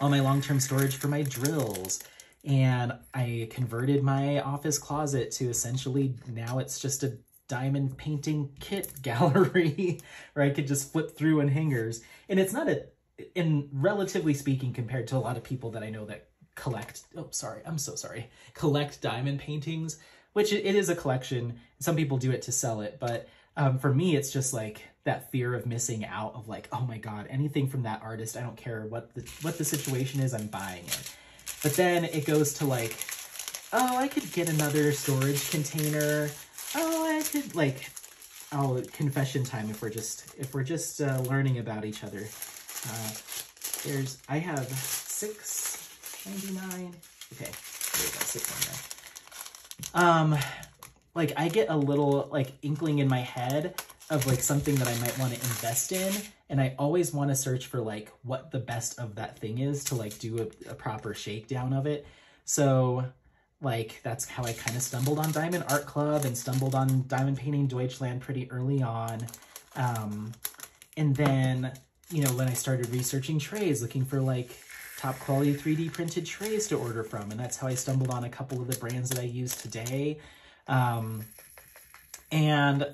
all my long-term storage for my drills. And I converted my office closet to essentially, now it's just a diamond painting kit gallery where I could just flip through and hangers. And it's not a, in relatively speaking, compared to a lot of people that I know that collect, oh, sorry, I'm so sorry, collect diamond paintings, which it is a collection. Some people do it to sell it, but um, for me, it's just like that fear of missing out of like, oh my God, anything from that artist, I don't care what the, what the situation is, I'm buying it. But then it goes to like, oh, I could get another storage container. Oh, I could like, oh, confession time if we're just, if we're just uh, learning about each other. Uh, there's, I have six ninety-nine. Okay, there we go, six ninety-nine. Um, like I get a little like inkling in my head of like something that I might want to invest in. And I always want to search for like what the best of that thing is to like do a, a proper shakedown of it. So like that's how I kind of stumbled on Diamond Art Club and stumbled on Diamond Painting Deutschland pretty early on. Um, and then, you know, when I started researching trays, looking for like top quality three D printed trays to order from. And that's how I stumbled on a couple of the brands that I use today. Um, and...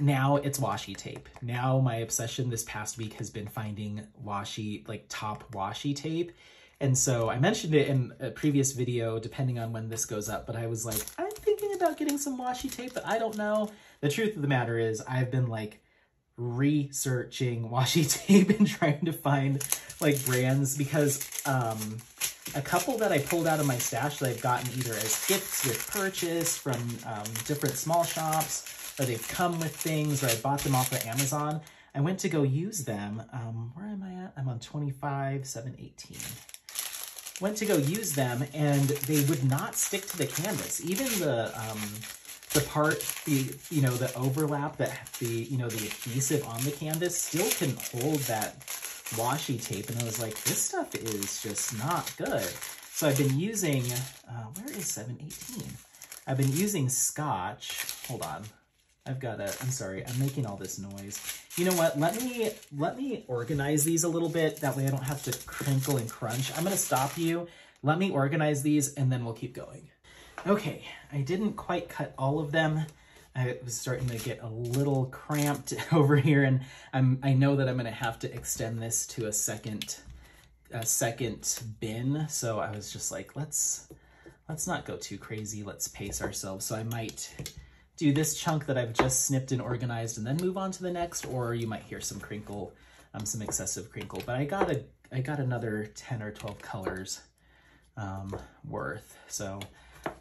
Now it's washi tape. Now my obsession this past week has been finding washi, like top washi tape. And so I mentioned it in a previous video, depending on when this goes up, but I was like, I'm thinking about getting some washi tape, but I don't know. The truth of the matter is I've been like researching washi tape and trying to find like brands, because um, a couple that I pulled out of my stash that I've gotten either as gifts with purchase from um, different small shops, or they've come with things, or I bought them off of Amazon. I went to go use them. Um, where am I at? I'm on twenty-five, seven, eighteen. Went to go use them, and they would not stick to the canvas. Even the um, the part, the you know, the overlap that the you know the adhesive on the canvas still couldn't hold that washi tape. And I was like, this stuff is just not good. So I've been using. Uh, where is seven eighteen? I've been using Scotch. Hold on. I've got a, I'm sorry, I'm making all this noise. You know what, let me, let me organize these a little bit. That way I don't have to crinkle and crunch. I'm gonna stop you. Let me organize these and then we'll keep going. Okay, I didn't quite cut all of them. I was starting to get a little cramped over here, and I'm, I know that I'm gonna have to extend this to a second, a second bin. So I was just like, let's, let's not go too crazy. Let's pace ourselves. So I might do this chunk that I've just snipped and organized and then move on to the next, or you might hear some crinkle, um, some excessive crinkle. But I got a, I got another ten or twelve colors um, worth. So,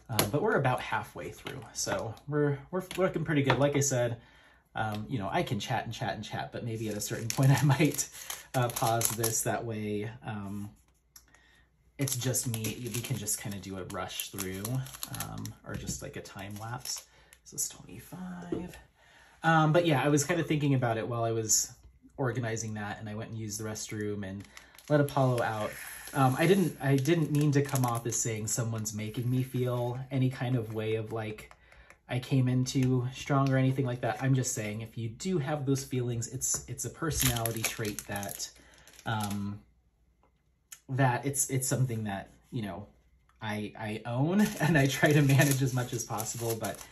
uh, but we're about halfway through. So we're, we're looking pretty good. Like I said, um, you know, I can chat and chat and chat, but maybe at a certain point I might uh, pause this. That way um, it's just me. We can just kind of do a rush through um, or just like a time lapse. So it's twenty-five. Um, but yeah, I was kind of thinking about it while I was organizing that, and I went and used the restroom and let Apollo out. Um, I didn't I didn't mean to come off as saying someone's making me feel any kind of way of like I came in too strong or anything like that. I'm just saying if you do have those feelings, it's it's a personality trait that um, that it's it's something that, you know, I, I own and I try to manage as much as possible, but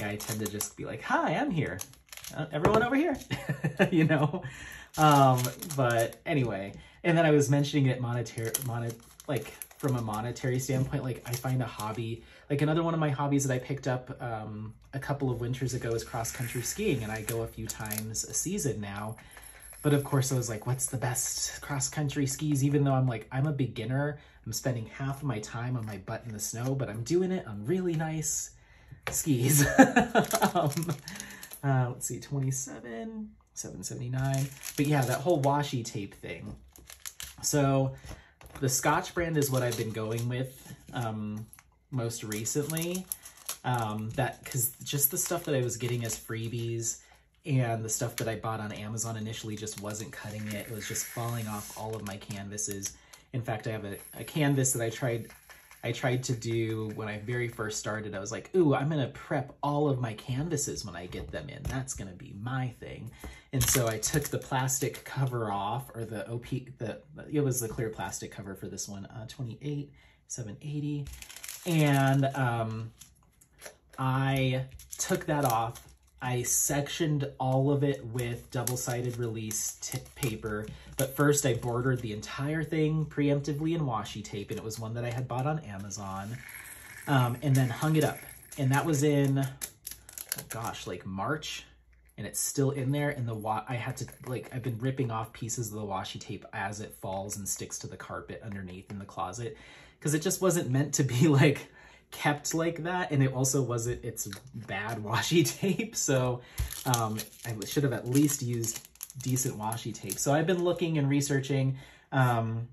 yeah, I tend to just be like, hi, I'm here. Uh, everyone over here, you know? Um, but anyway, and then I was mentioning it monetary, mon like from a monetary standpoint, like I find a hobby, like another one of my hobbies that I picked up um, a couple of winters ago is cross-country skiing, and I go a few times a season now. But of course I was like, what's the best cross-country skis? Even though I'm like, I'm a beginner, I'm spending half of my time on my butt in the snow, but I'm doing it on really nice skis. um, uh, let's see, twenty-seven, seven seventy-nine. But yeah, that whole washi tape thing. So the Scotch brand is what I've been going with um, most recently. Um, that, 'cause just the stuff that I was getting as freebies and the stuff that I bought on Amazon initially just wasn't cutting it. It was just falling off all of my canvases. In fact, I have a, a canvas that I tried I tried to do when I very first started. I was like, ooh, I'm gonna prep all of my canvases when I get them in. That's gonna be my thing. And so I took the plastic cover off, or the O P, the, it was the clear plastic cover for this one, uh, twenty-eight, seven eighty. And um, I took that off. I sectioned all of it with double-sided release tip paper, but first I bordered the entire thing preemptively in washi tape, and it was one that I had bought on Amazon, um, and then hung it up. And that was in, oh gosh, like March, and it's still in there, and the wa I had to, like, I've been ripping off pieces of the washi tape as it falls and sticks to the carpet underneath in the closet, because it just wasn't meant to be, like, kept like that, and it also wasn't, it's bad washi tape, so um, I should have at least used decent washi tape. So I've been looking and researching. Um,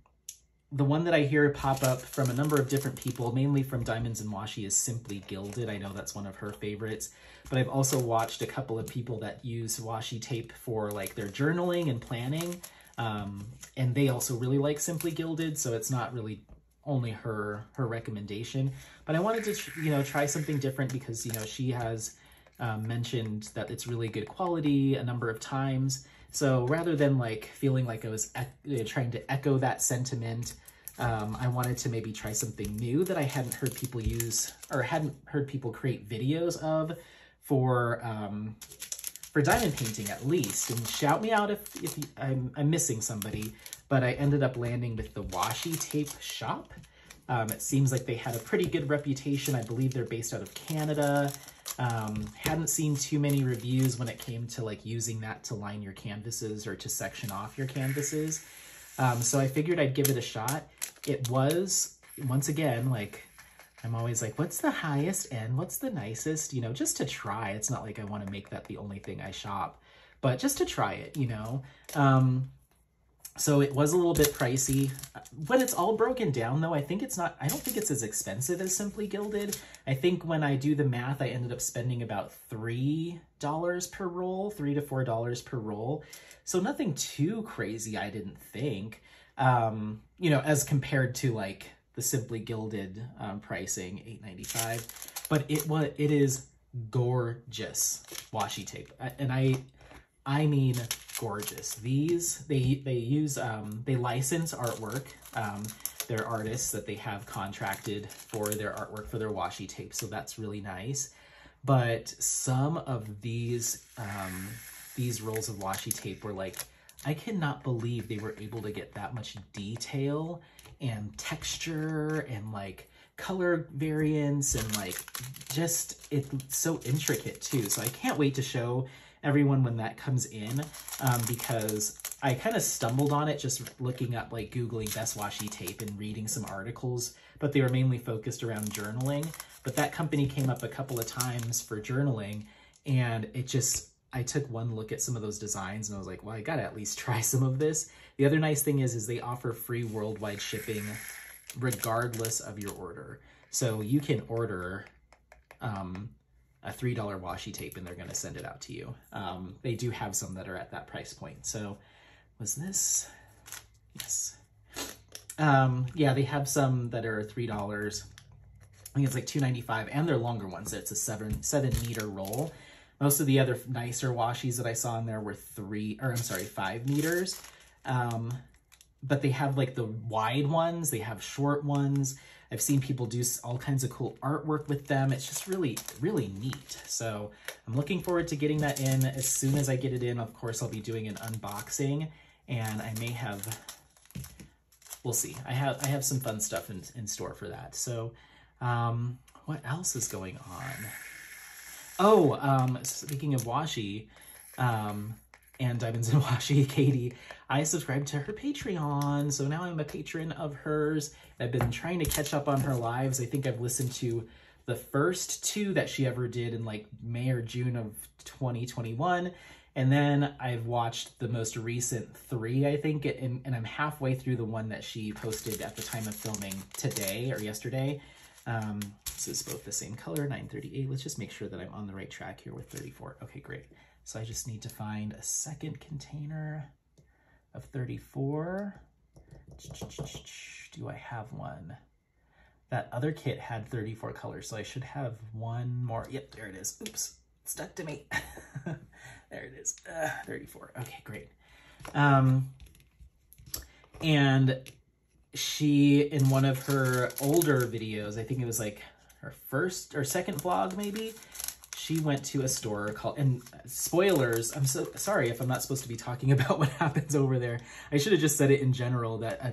the one that I hear pop up from a number of different people, mainly from Diamonds and Washi, is Simply Gilded. I know that's one of her favorites, but I've also watched a couple of people that use washi tape for like their journaling and planning, um, and they also really like Simply Gilded, so it's not really only her her recommendation, but I wanted to, you know, try something different because, you know, she has um, mentioned that it's really good quality a number of times. So rather than like feeling like I was e trying to echo that sentiment, um, I wanted to maybe try something new that I hadn't heard people use or hadn't heard people create videos of for um, for diamond painting at least. And shout me out if, if you, I'm, I'm missing somebody. But I ended up landing with the Washi Tape Shop. Um, it seems like they had a pretty good reputation. I believe they're based out of Canada. Um, hadn't seen too many reviews when it came to like using that to line your canvases or to section off your canvases. Um, so I figured I'd give it a shot. It was, once again, like, I'm always like, what's the highest end? What's the nicest? You know, just to try. It's not like I want to make that the only thing I shop, but just to try it, you know. Um, So it was a little bit pricey. When it's all broken down though, I think it's not, I don't think it's as expensive as Simply Gilded. I think when I do the math, I ended up spending about three dollars per roll, three to four dollars per roll. So nothing too crazy, I didn't think, um, you know, as compared to like the Simply Gilded um, pricing, eight ninety-five. But it was, it is gorgeous washi tape. And I, I mean, gorgeous. These, they they use, um, they license artwork. Um, they're artists that they have contracted for their artwork for their washi tape, so that's really nice. But some of these, um, these rolls of washi tape were like, I cannot believe they were able to get that much detail and texture and like color variance and like just, it's so intricate too. So I can't wait to show everyone when that comes in, um, because I kind of stumbled on it just looking up, like Googling best washi tape and reading some articles, but they were mainly focused around journaling. But that company came up a couple of times for journaling, and it just, I took one look at some of those designs and I was like, well, I gotta at least try some of this. The other nice thing is, is they offer free worldwide shipping regardless of your order. So you can order, um, a three dollar washi tape and they're going to send it out to you. Um, they do have some that are at that price point. So was this? Yes. Um, yeah, they have some that are three dollars. I think it's like two ninety-five, and they're longer ones. So it's a seven, seven meter roll. Most of the other nicer washis that I saw in there were three, or I'm sorry, five meters. Um, but they have like the wide ones, they have short ones. I've seen people do all kinds of cool artwork with them. It's just really, really neat. So I'm looking forward to getting that in. As soon as I get it in, of course, I'll be doing an unboxing, and I may have, we'll see. I have I have some fun stuff in, in store for that. So um, what else is going on? Oh, um, speaking of Washi, um, and Diamonds and Washi, Katie, I subscribed to her Patreon, so now I'm a patron of hers. I've been trying to catch up on her lives. I think I've listened to the first two that she ever did in like May or June of twenty twenty-one, and then I've watched the most recent three, I think, and, and I'm halfway through the one that she posted at the time of filming today or yesterday. Um, this is both the same color, nine thirty-eight. Let's just make sure that I'm on the right track here with thirty-four. Okay, great. So I just need to find a second container of thirty-four. Do I have one? That other kit had thirty-four colors, so I should have one more. Yep, there it is. Oops, stuck to me. There it is, uh, thirty-four. Okay, great. Um, and she, in one of her older videos, I think it was like her first or second vlog maybe, she went to a store called, and spoilers, I'm so sorry if I'm not supposed to be talking about what happens over there. I should have just said it in general that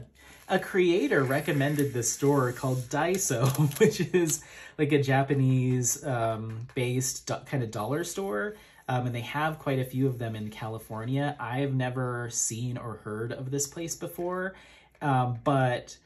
a, a creator recommended this store called Daiso, which is like a Japanese um, based kind of dollar store. Um, and they have quite a few of them in California. I've never seen or heard of this place before, um, but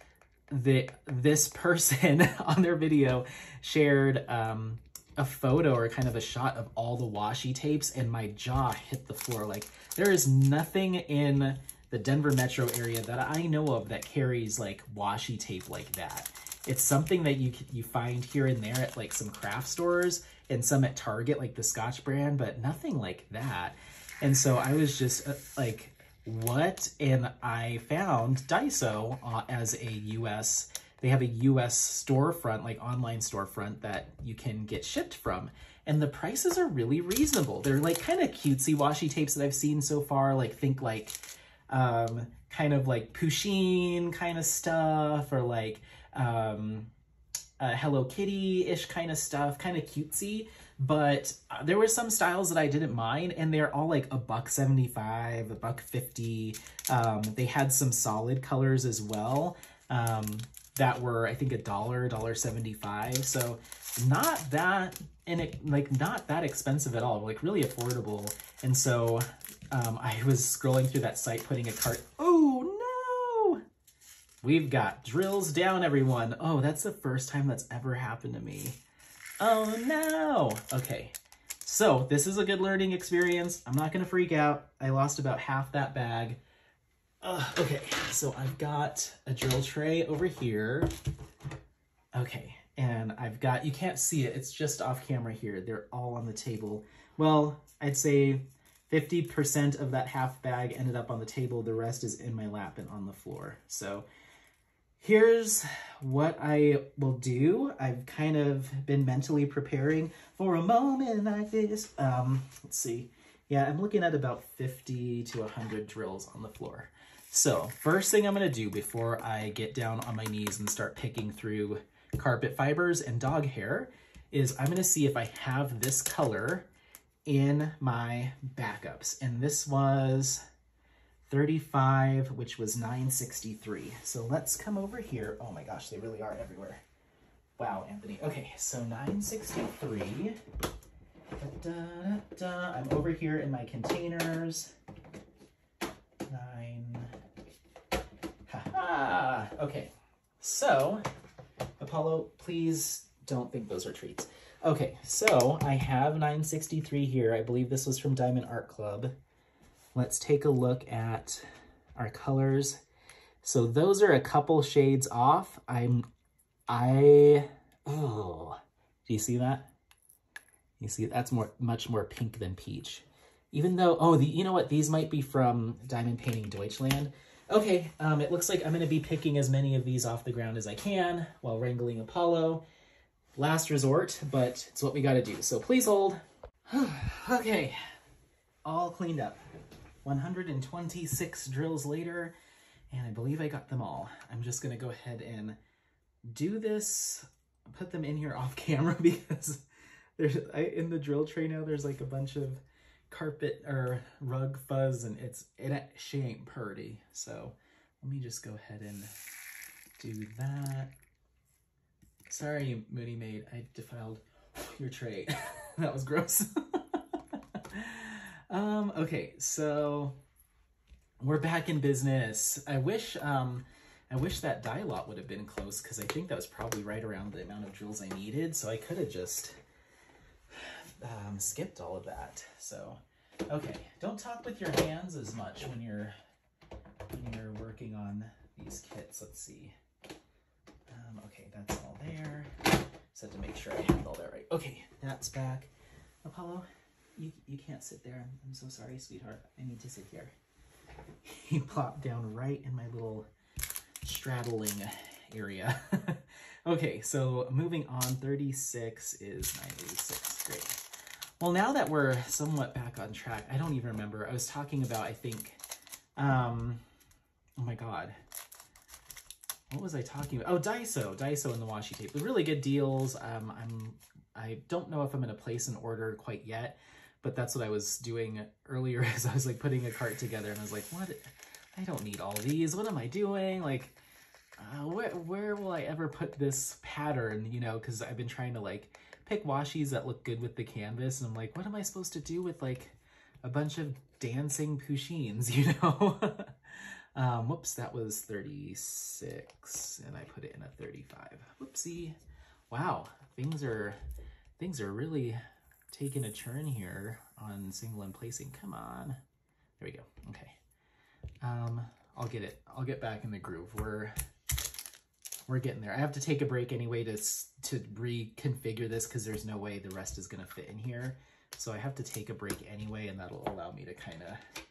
the, this person on their video shared um, a photo or kind of a shot of all the washi tapes, and my jaw hit the floor. Like, there is nothing in the Denver metro area that I know of that carries like washi tape like that. It's something that you you find here and there at like some craft stores and some at Target, like the Scotch brand, but nothing like that. And so I was just uh, like, what? And I found Daiso uh, as a U S They have a U S storefront, like online storefront, that you can get shipped from. And the prices are really reasonable. They're like kind of cutesy washi tapes that I've seen so far. Like think like um, kind of like Pusheen kind of stuff, or like um, uh, Hello Kitty-ish kind of stuff, kind of cutesy. But uh, there were some styles that I didn't mind, and they're all like a buck seventy-five, a buck fifty. Um, they had some solid colors as well. Um, that were, I think, a dollar, dollar seventy-five. So not that, and it like not that expensive at all, like really affordable. And so um, I was scrolling through that site, putting a cart. Oh no, we've got drills down, everyone. Oh, that's the first time that's ever happened to me. Oh no. Okay, so this is a good learning experience. I'm not gonna freak out. I lost about half that bag. Uh, okay, so I've got a drill tray over here. Okay, and I've got, you can't see it, it's just off camera here. They're all on the table. Well, I'd say fifty percent of that half bag ended up on the table. The rest is in my lap and on the floor. So here's what I will do. I've kind of been mentally preparing for a moment like this. Um, let's see. Yeah, I'm looking at about fifty to a hundred drills on the floor. So first thing I'm gonna do before I get down on my knees and start picking through carpet fibers and dog hair is I'm gonna see if I have this color in my backups. And this was thirty-five, which was nine sixty-three. So let's come over here. Oh my gosh, they really are everywhere. Wow, Anthony. Okay, so nine sixty-three. Da, da, da. I'm over here in my containers. Nine. Ha-ha! Okay, so, Apollo, please don't think those are treats. Okay, so I have nine sixty-three here. I believe this was from Diamond Art Club. Let's take a look at our colors. So those are a couple shades off. I'm, I, oh, do you see that? You see, that's more, much more pink than peach. Even though, oh, the, you know what? These might be from Diamond Painting Deutschland. Okay, um, it looks like I'm gonna be picking as many of these off the ground as I can while wrangling Apollo. Last resort, but it's what we gotta do. So please hold. Okay, all cleaned up. one hundred twenty-six drills later, and I believe I got them all. I'm just gonna go ahead and do this, put them in here off camera because there's I, in the drill tray now there's like a bunch of carpet or rug fuzz and it's it she ain't purty. So let me just go ahead and do that. Sorry, Moody Maid, I defiled your tray. That was gross. um, okay, so we're back in business. I wish um, I wish that die lot would have been close because I think that was probably right around the amount of drills I needed, so I could have just um, skipped all of that. So, okay, don't talk with your hands as much when you're when you're working on these kits. Let's see. Um, okay, that's all there. Just have to make sure I have all that right. Okay, that's back. Apollo, you, you can't sit there. I'm, I'm so sorry, sweetheart. I need to sit here. He plopped down right in my little straddling area. Okay, so moving on, thirty-six is my eighty-six. Great. Well, now that we're somewhat back on track, I don't even remember. I was talking about, I think, um, oh my God. What was I talking about? Oh, Daiso, Daiso and the washi tape. Really good deals. Um, I'm, I don't know if I'm going to place an order quite yet, but that's what I was doing earlier as I was like putting a cart together and I was like, what? I don't need all these. What am I doing? Like, uh, where, where will I ever put this pattern? You know, because I've been trying to like pick washis that look good with the canvas. And I'm like, what am I supposed to do with like a bunch of dancing pushins, you know? Um, whoops, that was thirty-six, and I put it in a thirty-five. Whoopsie. Wow, things are, things are really taking a churn here on Single and Placing. Come on. There we go. Okay. Um, I'll get it. I'll get back in the groove. We're, we're getting there. I have to take a break anyway to, to reconfigure this because there's no way the rest is going to fit in here. So I have to take a break anyway, and that'll allow me to kind of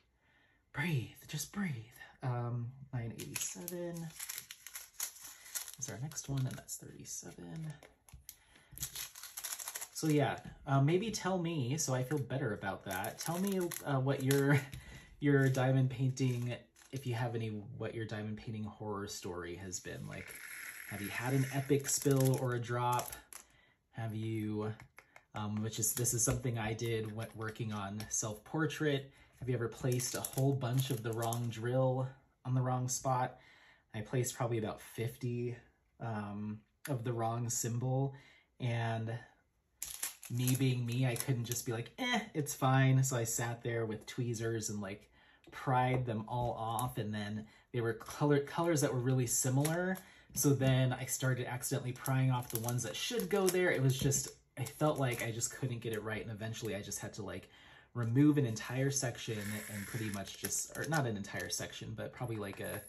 breathe. Just breathe. Um, nine eighty-seven is our next one, and that's thirty-seven. So yeah, uh, maybe tell me, so I feel better about that, tell me uh, what your your diamond painting, if you have any, what your diamond painting horror story has been. Like, have you had an epic spill or a drop? Have you, um, which is, this is something I did when working on self-portrait. Have you ever placed a whole bunch of the wrong drill on the wrong spot? I placed probably about fifty um, of the wrong symbol, and me being me, I couldn't just be like, eh, it's fine. So I sat there with tweezers and like pried them all off, and then they were color colors that were really similar. So then I started accidentally prying off the ones that should go there. It was just, I felt like I just couldn't get it right, and eventually I just had to like remove an entire section and pretty much just, or not an entire section, but probably like a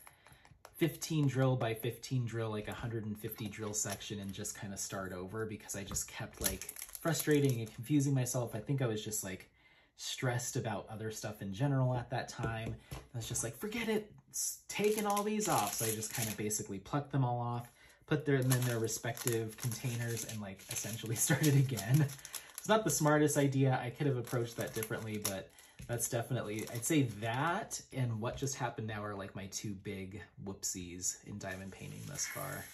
fifteen drill by fifteen drill, like one hundred fifty drill section, and just kind of start over because I just kept like frustrating and confusing myself. I think I was just like stressed about other stuff in general at that time. I was just like, forget it, it's taking all these off. So I just kind of basically plucked them all off, put them in their respective containers, and like essentially started again. It's not the smartest idea. I could have approached that differently, but that's definitely, I'd say that and what just happened now are like my two big whoopsies in diamond painting thus far.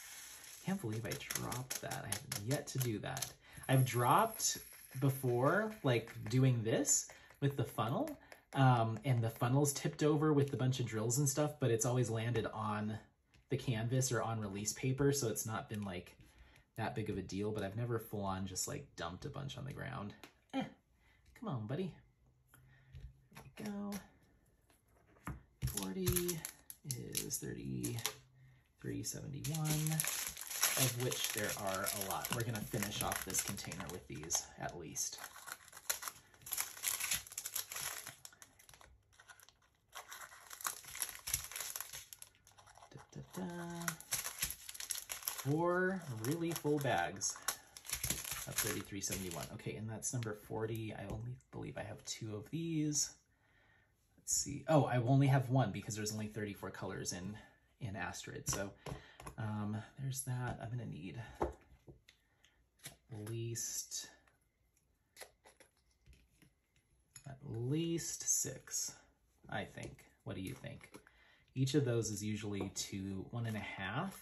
Can't believe I dropped that. I have yet to do that. I've dropped before, like doing this with the funnel, um, and the funnel's tipped over with a bunch of drills and stuff, but it's always landed on the canvas or on release paper, so it's not been like that big of a deal, but I've never full on just like dumped a bunch on the ground. Eh, come on, buddy. There we go. forty is thirty-three seventy-one, of which there are a lot. We're gonna finish off this container with these at least. Da, da, da. Four really full bags of thirty-three seventy-one. Okay, and that's number forty. I only believe I have two of these. Let's see. Oh, I only have one because there's only thirty-four colors in, in Astrid. So um, there's that. I'm going to need at least, at least six, I think. What do you think? Each of those is usually to one and a half.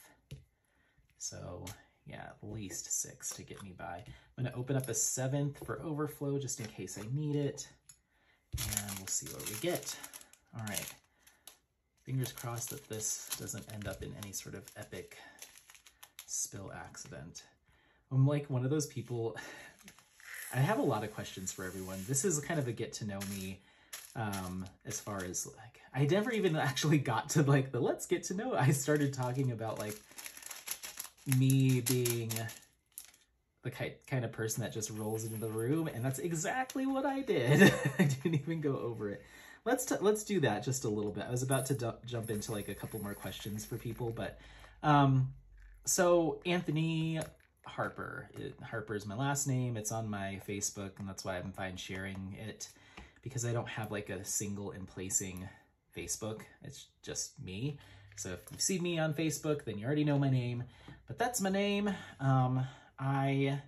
So yeah, at least six to get me by. I'm gonna open up a seventh for overflow just in case I need it. And we'll see what we get. All right, fingers crossed that this doesn't end up in any sort of epic spill accident. I'm like one of those people, I have a lot of questions for everyone. This is kind of a get to know me um, as far as like, I never even actually got to like the let's get to know. I started talking about like me being the kind of person that just rolls into the room, and that's exactly what I did. I didn't even go over it. Let's t let's do that just a little bit. I was about to jump into like a couple more questions for people, but um, so Anthony Harper, it, Harper is my last name. It's on my Facebook, and that's why I'm fine sharing it, because I don't have like a Single and Placing Facebook. It's just me. So if you see me on Facebook, then you already know my name, but that's my name. Um, I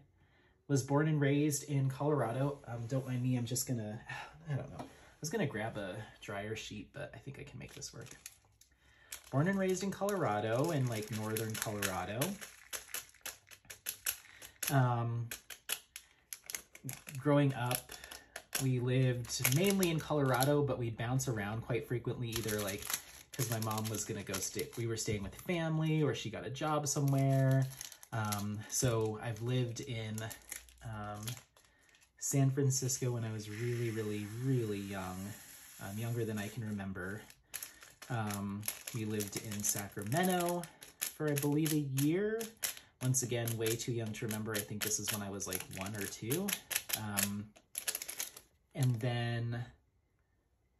was born and raised in Colorado. Um, don't mind me, I'm just gonna, I don't know. I was gonna grab a dryer sheet, but I think I can make this work. Born and raised in Colorado, in like northern Colorado. Um, growing up, we lived mainly in Colorado, but we'd bounce around quite frequently, either like, because my mom was gonna go stay, we were staying with family, or she got a job somewhere. Um, so I've lived in um, San Francisco when I was really, really, really young, um, younger than I can remember. Um, we lived in Sacramento for, I believe, a year. Once again, way too young to remember. I think this is when I was like one or two. Um, and then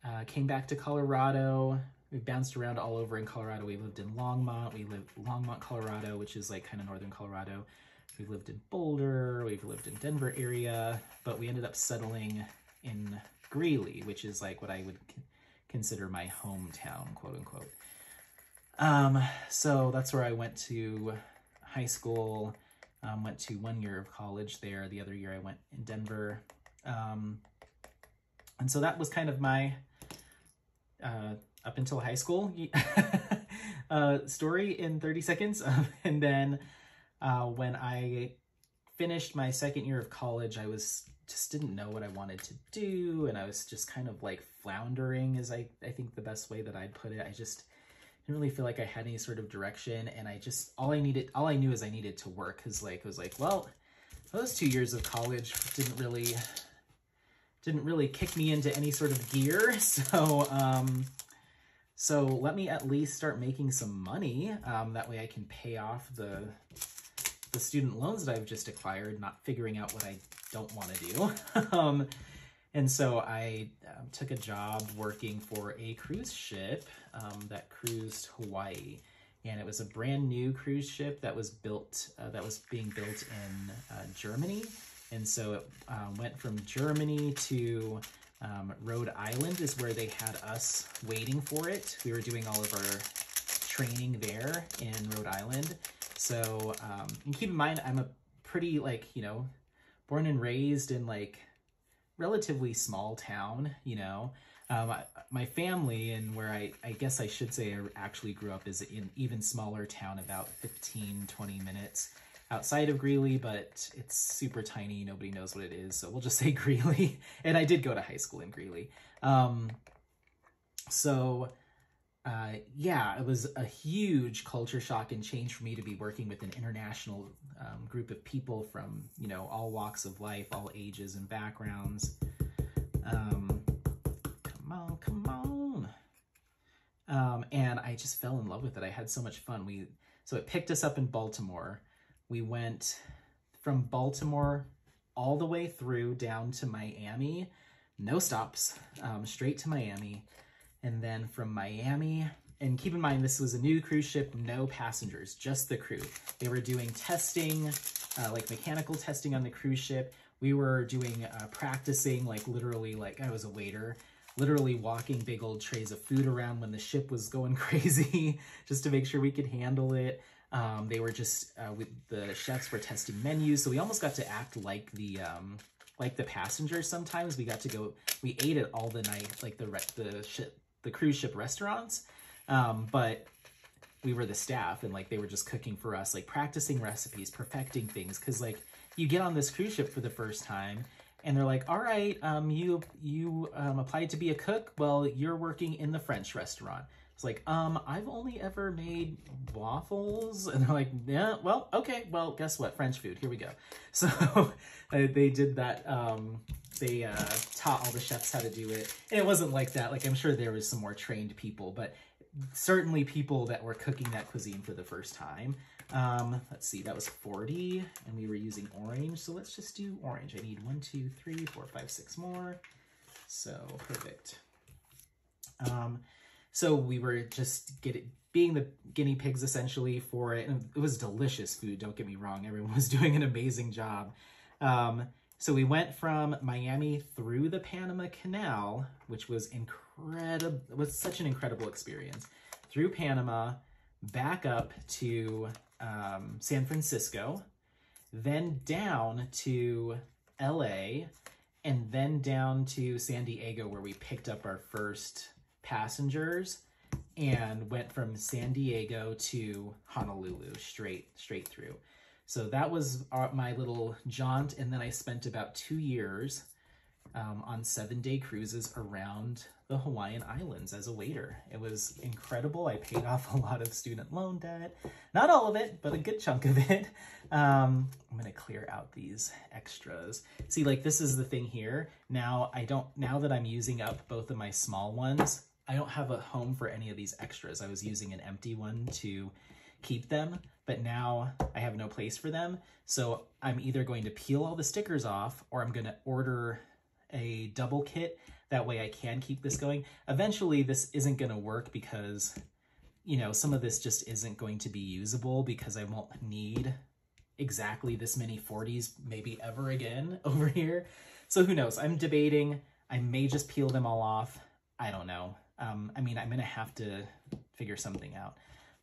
uh, came back to Colorado. We bounced around all over in Colorado. We lived in Longmont. We lived in Longmont, Colorado, which is like kind of northern Colorado. We've lived in Boulder. We've lived in Denver area, but we ended up settling in Greeley, which is like what I would consider my hometown, quote unquote. Um, so that's where I went to high school, um, went to one year of college there. The other year I went in Denver. Um, and so that was kind of my, uh, up until high school uh, story in thirty seconds. Um, and then uh, when I finished my second year of college, I was just didn't know what I wanted to do. And I was just kind of like floundering is I, I think the best way that I'd put it. I just didn't really feel like I had any sort of direction. And I just, all I needed, all I knew is I needed to work. Cause like, it was like, well, those two years of college didn't really, didn't really kick me into any sort of gear. So, um, So let me at least start making some money. Um, that way I can pay off the, the student loans that I've just acquired, not figuring out what I don't want to do. um, and so I um, took a job working for a cruise ship um, that cruised Hawaii. And it was a brand new cruise ship that was built, uh, that was being built in uh, Germany. And so it uh, went from Germany to Um, Rhode Island is where they had us waiting for it. We were doing all of our training there in Rhode Island. So, um, and keep in mind, I'm a pretty, like, you know, born and raised in, like, relatively small town, you know. Um, I, my family and where I, I guess I should say I actually grew up is in an even smaller town, about fifteen, twenty minutes outside of Greeley, but it's super tiny. Nobody knows what it is, so we'll just say Greeley. And I did go to high school in Greeley. Um, so, uh, yeah, it was a huge culture shock and change for me to be working with an international um, group of people from, you know, all walks of life, all ages and backgrounds. Um, come on, come on. Um, and I just fell in love with it. I had so much fun. We so it picked us up in Baltimore. We went from Baltimore all the way through down to Miami, no stops, um, straight to Miami. And then from Miami, and keep in mind, this was a new cruise ship, no passengers, just the crew. They were doing testing, uh, like mechanical testing on the cruise ship. We were doing uh, practicing, like literally, like I was a waiter, literally walking big old trays of food around when the ship was going crazy, just to make sure we could handle it. Um, they were just, uh, we, the chefs were testing menus, so we almost got to act like the, um, like the passengers sometimes. We got to go, we ate at all the night, like the, the ship, the cruise ship restaurants, Um, but we were the staff, and like they were just cooking for us, like practicing recipes, perfecting things. Cause like you get on this cruise ship for the first time and they're like, all right, um, you, you um, applied to be a cook. Well, you're working in the French restaurant. It's like, um, I've only ever made waffles. And they're like, yeah, well, okay. Well, guess what? French food. Here we go. So they did that. Um, they uh, taught all the chefs how to do it. And it wasn't like that. Like, I'm sure there was some more trained people, but certainly people that were cooking that cuisine for the first time. Um, let's see, that was forty and we were using orange. So let's just do orange. I need one, two, three, four, five, six more. So perfect. Um, So we were just get it, being the guinea pigs essentially for it. And it was delicious food, don't get me wrong. Everyone was doing an amazing job. Um, so we went from Miami through the Panama Canal, which was incredible, was such an incredible experience. Through Panama, back up to um, San Francisco, then down to L A, and then down to San Diego, where we picked up our first passengers and went from San Diego to Honolulu straight straight through. So that was our, my little jaunt, and then I spent about two years um, on seven-day cruises around the Hawaiian Islands as a waiter. It was incredible. I paid off a lot of student loan debt. Not all of it, but a good chunk of it. Um, I'm gonna clear out these extras. See, like this is the thing here. Now I don't. Now that I'm using up both of my small ones, I don't have a home for any of these extras. I was using an empty one to keep them, but now I have no place for them. So I'm either going to peel all the stickers off or I'm gonna order a double kit. That way I can keep this going. Eventually this isn't gonna work because, you know, some of this just isn't going to be usable because I won't need exactly this many forties maybe ever again over here. So who knows, I'm debating. I may just peel them all off. I don't know. Um, I mean, I'm gonna have to figure something out.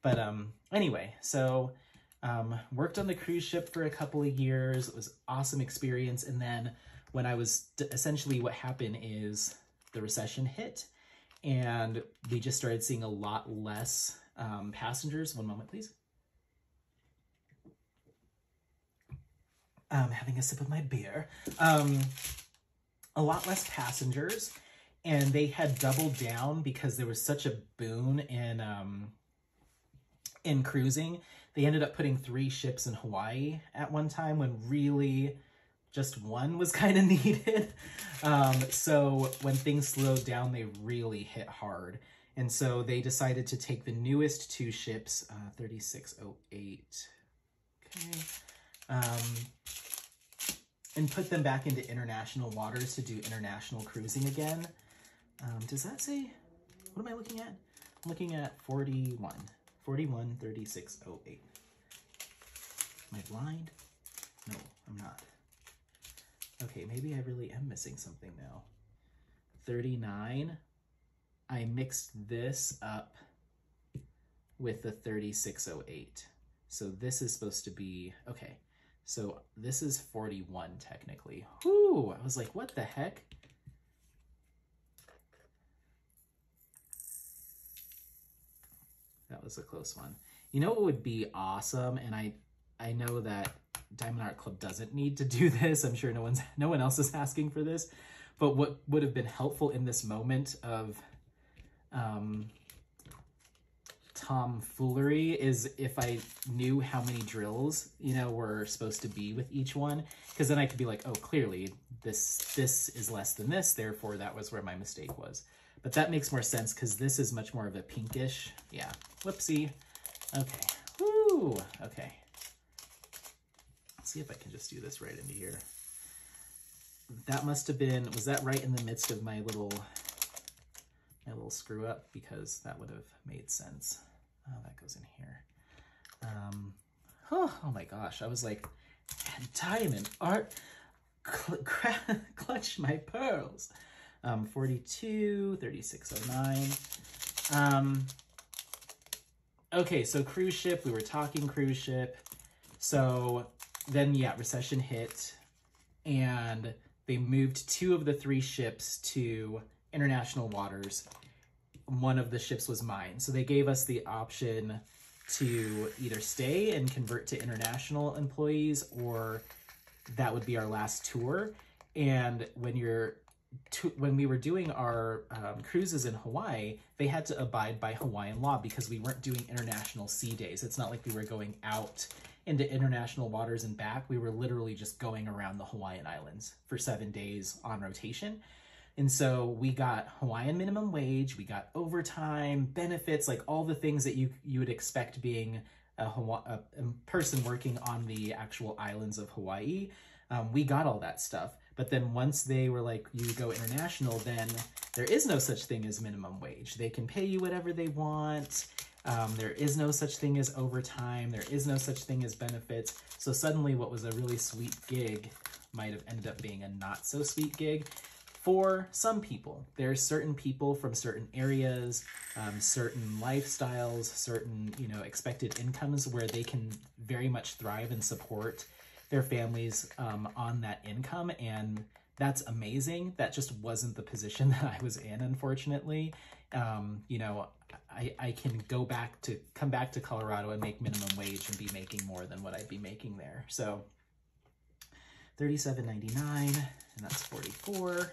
But um, anyway, so um, worked on the cruise ship for a couple of years. It was an awesome experience. And then when I was, essentially what happened is the recession hit and we just started seeing a lot less um, passengers. One moment, please. I'm having a sip of my beer. Um, a lot less passengers. And they had doubled down because there was such a boon in um, in cruising. They ended up putting three ships in Hawaii at one time when really just one was kind of needed. Um, so when things slowed down, they really hit hard. And so they decided to take the newest two ships, uh, thirty-six oh eight, okay, um, and put them back into international waters to do international cruising again. Um, does that say, what am I looking at? I'm looking at forty-one, forty-one, thirty-six oh eight. Am I blind? No, I'm not. Okay, maybe I really am missing something now. thirty-nine, I mixed this up with the thirty-six oh eight. So this is supposed to be, okay. So this is forty-one technically. Whoo, I was like, what the heck? That was a close one. You know what would be awesome? And I I know that Diamond Art Club doesn't need to do this. I'm sure no one's no one else is asking for this. But what would have been helpful in this moment of um, tomfoolery is if I knew how many drills, you know, were supposed to be with each one. Because then I could be like, oh, clearly this this is less than this. Therefore, that was where my mistake was. But that makes more sense because this is much more of a pinkish. Yeah. Whoopsie. Okay. Woo. Okay. Let's see if I can just do this right into here. That must have been, was that right in the midst of my little, my little screw up? Because that would have made sense. Oh, that goes in here. Um, oh, oh my gosh. I was like, Diamond Art cl clutch my pearls. Um, forty-two, thirty-six oh nine. Um, okay, so cruise ship, we were talking cruise ship. So then, yeah, recession hit and they moved two of the three ships to international waters. one of the ships was mine. So they gave us the option to either stay and convert to international employees, or that would be our last tour. And when you're to, when we were doing our um, cruises in Hawaii, they had to abide by Hawaiian law because we weren't doing international sea days. It's not like we were going out into international waters and back. We were literally just going around the Hawaiian Islands for seven days on rotation. And so we got Hawaiian minimum wage, we got overtime, benefits, like all the things that you, you would expect being a, Hawaii, a, a person working on the actual islands of Hawaii. Um, we got all that stuff. But then once they were like, you go international, then there is no such thing as minimum wage. They can pay you whatever they want. Um, there is no such thing as overtime. There is no such thing as benefits. So suddenly what was a really sweet gig might have ended up being a not so sweet gig for some people. There are certain people from certain areas, um, certain lifestyles, certain, you know, expected incomes where they can very much thrive and support their families um, on that income. And that's amazing. That just wasn't the position that I was in, unfortunately. Um, you know, I, I can go back to, come back to Colorado and make minimum wage and be making more than what I'd be making there. So thirty-seven ninety-nine, and that's forty-four.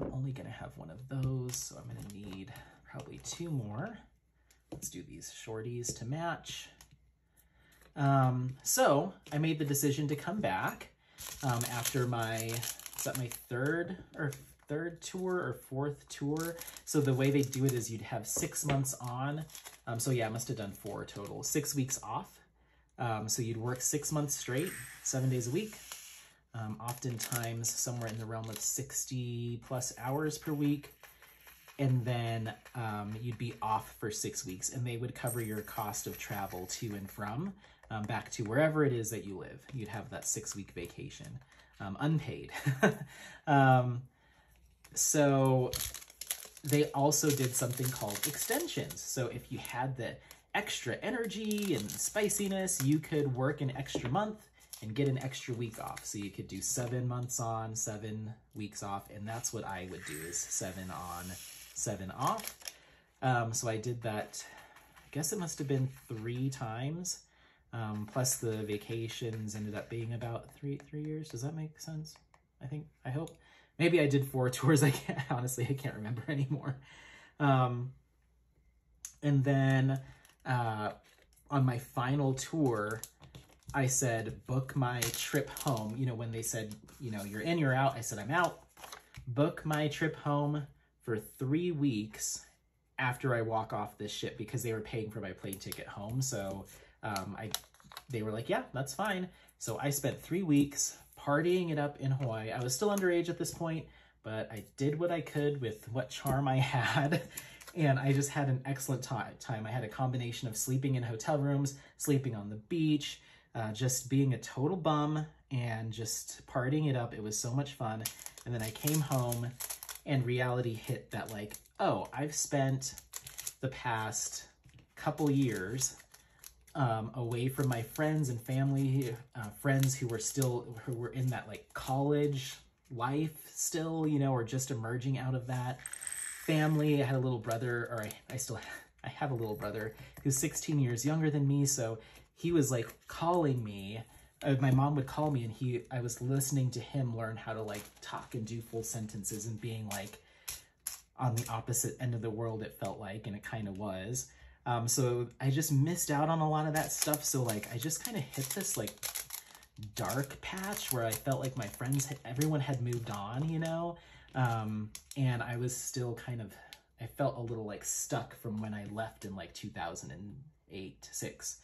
I'm only gonna have one of those, so I'm gonna need probably two more. Let's do these shorties to match. Um, so I made the decision to come back um, after my, is that my third or third tour or fourth tour? So the way they do it is you'd have six months on. Um, so yeah, I must've done four total, six weeks off. Um, so you'd work six months straight, seven days a week, um, oftentimes somewhere in the realm of sixty plus hours per week. And then um, you'd be off for six weeks and they would cover your cost of travel to and from um, back to wherever it is that you live. You'd have that six week vacation, um, unpaid. um, so they also did something called extensions. So if you had the extra energy and spiciness, you could work an extra month and get an extra week off. So you could do seven months on, seven weeks off. And that's what I would do, is seven on, seven off. Um, so I did that, I guess it must have been three times. Um, plus the vacations ended up being about three three years. Does that make sense? I think, I hope. Maybe I did four tours. I can't, honestly, I can't remember anymore. Um, and then uh, on my final tour, I said, book my trip home. You know, when they said, you know, you're in, you're out, I said, I'm out. Book my trip home for three weeks after I walk off this ship, because they were paying for my plane ticket home. So um, I, they were like, yeah, that's fine. So I spent three weeks partying it up in Hawaii. I was still underage at this point, but I did what I could with what charm I had. And I just had an excellent time. I had a combination of sleeping in hotel rooms, sleeping on the beach, Uh, just being a total bum and just partying it up. It was so much fun. And then I came home and reality hit that, like, oh, I've spent the past couple years um, away from my friends and family, uh, friends who were still, who were in that like college life still, you know, or just emerging out of that. Family, I had a little brother, or I, I still, I have a little brother who's sixteen years younger than me. So he was like calling me, uh, my mom would call me, and he, I was listening to him learn how to like talk and do full sentences and being like on the opposite end of the world, it felt like, and it kind of was. Um, so I just missed out on a lot of that stuff. So like, I just kind of hit this like dark patch where I felt like my friends, had, everyone had moved on, you know? Um, and I was still kind of, I felt a little like stuck from when I left in like two thousand eight, six.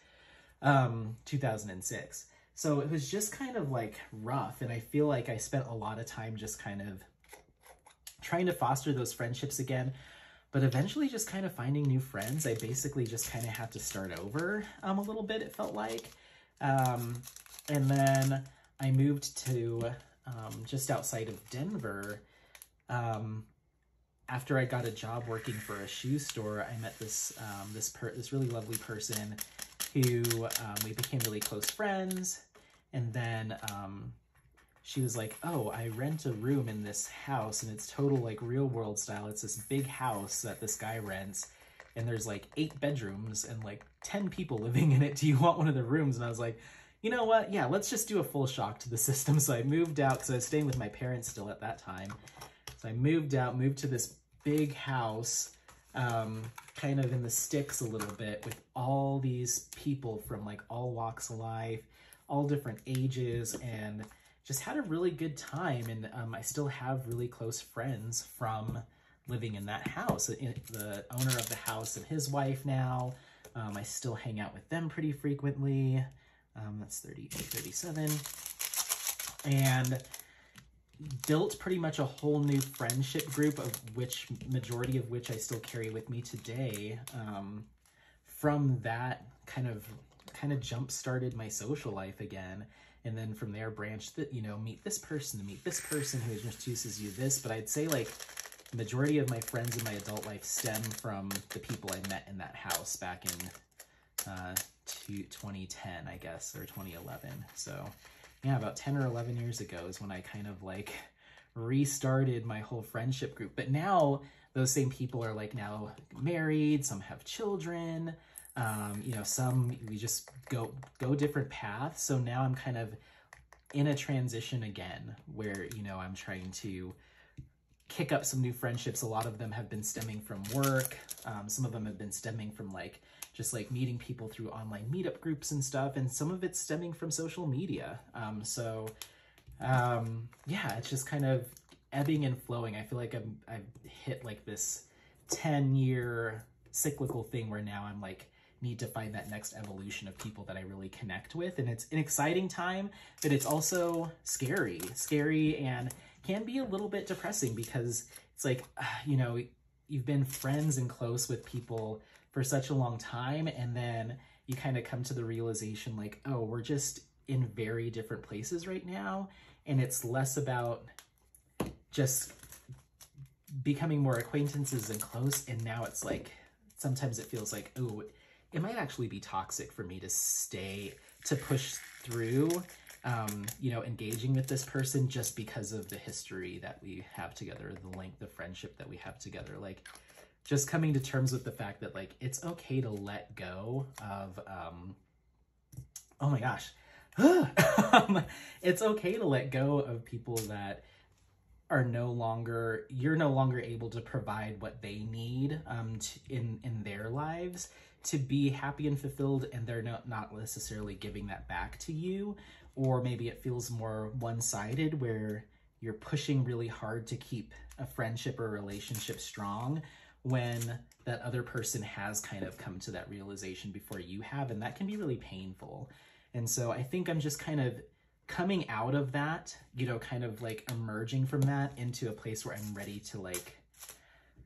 Um, two thousand six. So it was just kind of like rough. And I feel like I spent a lot of time just kind of trying to foster those friendships again, but eventually just kind of finding new friends. I basically just kind of had to start over um, a little bit, it felt like. Um, and then I moved to um, just outside of Denver. Um, after I got a job working for a shoe store, I met this, um, this, per this really lovely person who um, we became really close friends. And then um, she was like, oh, I rent a room in this house, and it's total like real world style. It's this big house that this guy rents, and there's like eight bedrooms and like ten people living in it. Do you want one of the rooms? And I was like, you know what? Yeah, let's just do a full shock to the system. So I moved out, because I was staying with my parents still at that time. So I moved out, moved to this big house, um, kind of in the sticks a little bit, with all these people from like all walks of life, all different ages, and just had a really good time. And um, I still have really close friends from living in that house. The owner of the house and his wife now, um, I still hang out with them pretty frequently. Um, that's thirty-eight, thirty-seven, and built pretty much a whole new friendship group, of which majority of which I still carry with me today. Um, from that kind of kind of jump started my social life again, and then from there branched that, you know, meet this person, meet this person who introduces you this. But I'd say like majority of my friends in my adult life stem from the people I met in that house back in. Uh, to twenty ten, I guess, or twenty eleven. So yeah, about ten or eleven years ago is when I kind of like restarted my whole friendship group. But now those same people are like now married, some have children, um, you know, some we just go go different paths. So now I'm kind of in a transition again where, you know, I'm trying to kick up some new friendships. A lot of them have been stemming from work. Um, some of them have been stemming from like just like meeting people through online meetup groups and stuff. And some of it's stemming from social media. Um, so um, yeah, it's just kind of ebbing and flowing. I feel like I'm, I've hit like this ten year cyclical thing where now I'm like, need to find that next evolution of people that I really connect with. And it's an exciting time, but it's also scary, scary and can be a little bit depressing, because it's like, uh, you know, you've been friends and close with people for such a long time, and then you kind of come to the realization like, oh, we're just in very different places right now. And it's less about just becoming more acquaintances and close, and now it's like, sometimes it feels like, oh, it might actually be toxic for me to stay, to push through, um, you know, engaging with this person, just because of the history that we have together, the length of friendship that we have together. Like, just coming to terms with the fact that, like, it's okay to let go of, um, oh my gosh, it's okay to let go of people that are no longer, you're no longer able to provide what they need um, to, in, in their lives to be happy and fulfilled, and they're not, not necessarily giving that back to you. Or maybe it feels more one-sided, where you're pushing really hard to keep a friendship or relationship strong when that other person has kind of come to that realization before you have, and that can be really painful. And so I think I'm just kind of coming out of that, you know, kind of like emerging from that into a place where I'm ready to like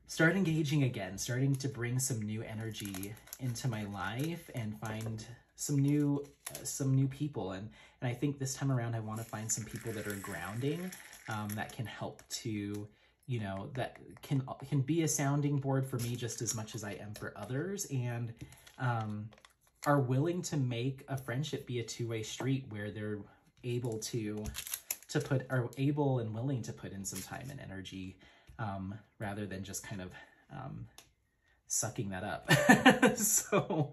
start engaging again, starting to bring some new energy into my life and find some new, uh, some new people. And, and I think this time around, I want to find some people that are grounding, um, that can help to, you know, that can, can be a sounding board for me just as much as I am for others, and um, are willing to make a friendship be a two-way street, where they're able to to put are able and willing to put in some time and energy, um rather than just kind of um sucking that up. So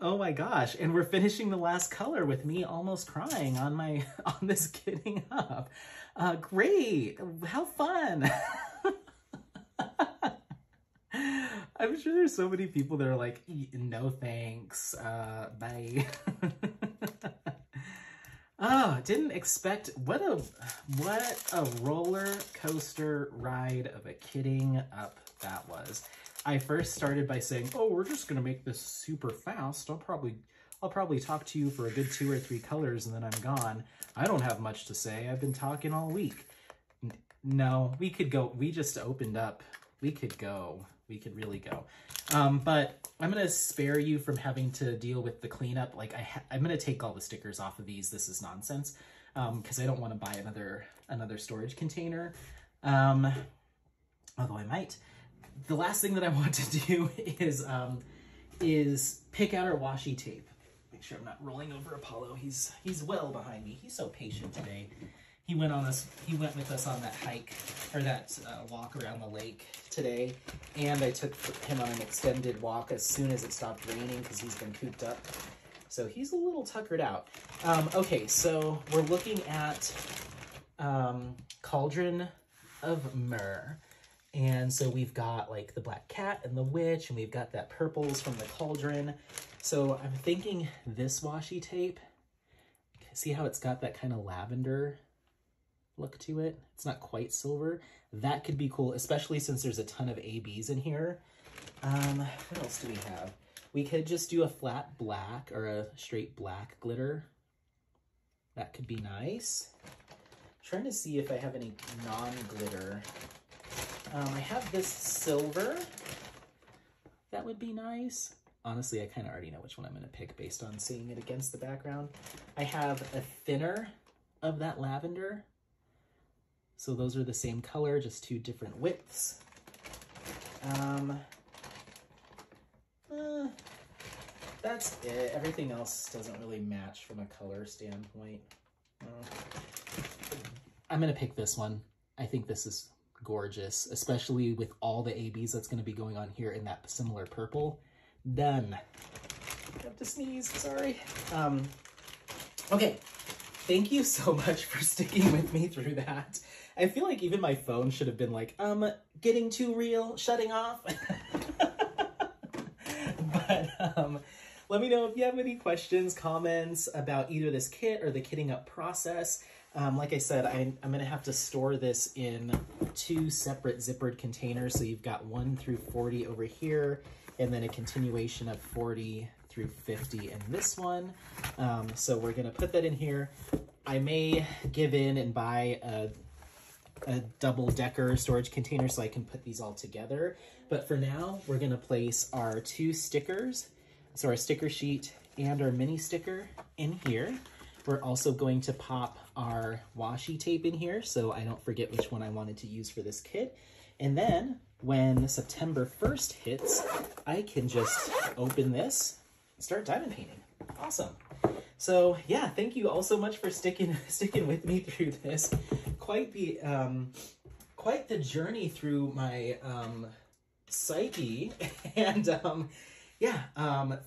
oh my gosh, and we're finishing the last color with me almost crying on my on this getting up. Uh great, how fun. I'm sure there's so many people that are like, no thanks, uh bye. Oh, didn't expect, what a, what a roller coaster ride of a kidding up that was. I first started by saying, oh, we're just going to make this super fast. I'll probably, I'll probably talk to you for a good two or three colors and then I'm gone. I don't have much to say. I've been talking all week. No, we could go, we just opened up. We could go, we could really go. Um, but I'm going to spare you from having to deal with the cleanup. Like I ha I'm going to take all the stickers off of these. This is nonsense. Um, cause I don't want to buy another, another storage container. Um, although I might. The last thing that I want to do is, um, is pick out our washi tape. Make sure I'm not rolling over Apollo. He's, he's well behind me. He's so patient today. He went on this. He went with us on that hike or that uh, walk around the lake today, and I took him on an extended walk as soon as it stopped raining because he's been cooped up. So he's a little tuckered out. Um, okay, so we're looking at um, Cauldron of Mer. And so we've got like the black cat and the witch, and we've got that purples from the cauldron. So I'm thinking this washi tape, see how it's got that kind of lavender look to it? It's not quite silver. That could be cool, especially since there's a ton of A Bs in here. Um, what else do we have? We could just do a flat black or a straight black glitter. That could be nice. I'm trying to see if I have any non-glitter. Um, I have this silver. That would be nice. Honestly, I kind of already know which one I'm going to pick based on seeing it against the background. I have a thinner of that lavender. So those are the same color, just two different widths. Um... Uh, that's it. Everything else doesn't really match from a color standpoint. Uh, I'm going to pick this one. I think this is gorgeous, especially with all the A Bs that's going to be going on here in that similar purple. Done. I have to sneeze. Sorry. Um, okay. Thank you so much for sticking with me through that. I feel like even my phone should have been like, um, getting too real, shutting off. But um, let me know if you have any questions, comments about either this kit or the kitting up process. Um, like I said, I, I'm going to have to store this in two separate zippered containers. So you've got one through forty over here, and then a continuation of forty through fifty in this one. Um, so we're going to put that in here. I may give in and buy a a double decker storage container so I can put these all together. But for now, we're going to place our two stickers, so our sticker sheet and our mini sticker in here. We're also going to pop our washi tape in here so I don't forget which one I wanted to use for this kit. And then when September first hits, I can just open this and start diamond painting. Awesome. So yeah, thank you all so much for sticking sticking with me through this. Quite the um, quite the journey through my um, psyche, and um, yeah, um,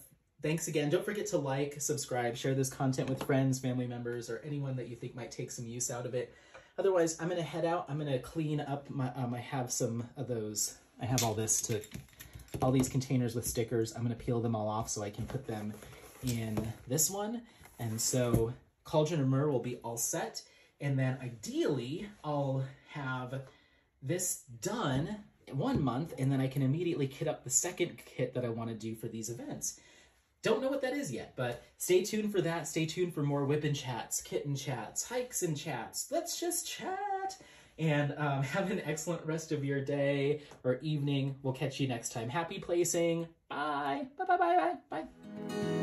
thanks again. Don't forget to like, subscribe, share this content with friends, family members, or anyone that you think might take some use out of it. Otherwise, I'm gonna head out. I'm gonna clean up my. Um, I have some of those. I have all this to all these containers with stickers. I'm gonna peel them all off so I can put them in this one, and so Cauldron of Mer will be all set, and then ideally I'll have this done one month, and then I can immediately kit up the second kit that I want to do for these events. Don't know what that is yet, but stay tuned for that. Stay tuned for more whip and chats, kitten chats, hikes and chats. Let's just chat, and um, have an excellent rest of your day or evening. We'll catch you next time. Happy placing. Bye. Bye bye bye bye bye.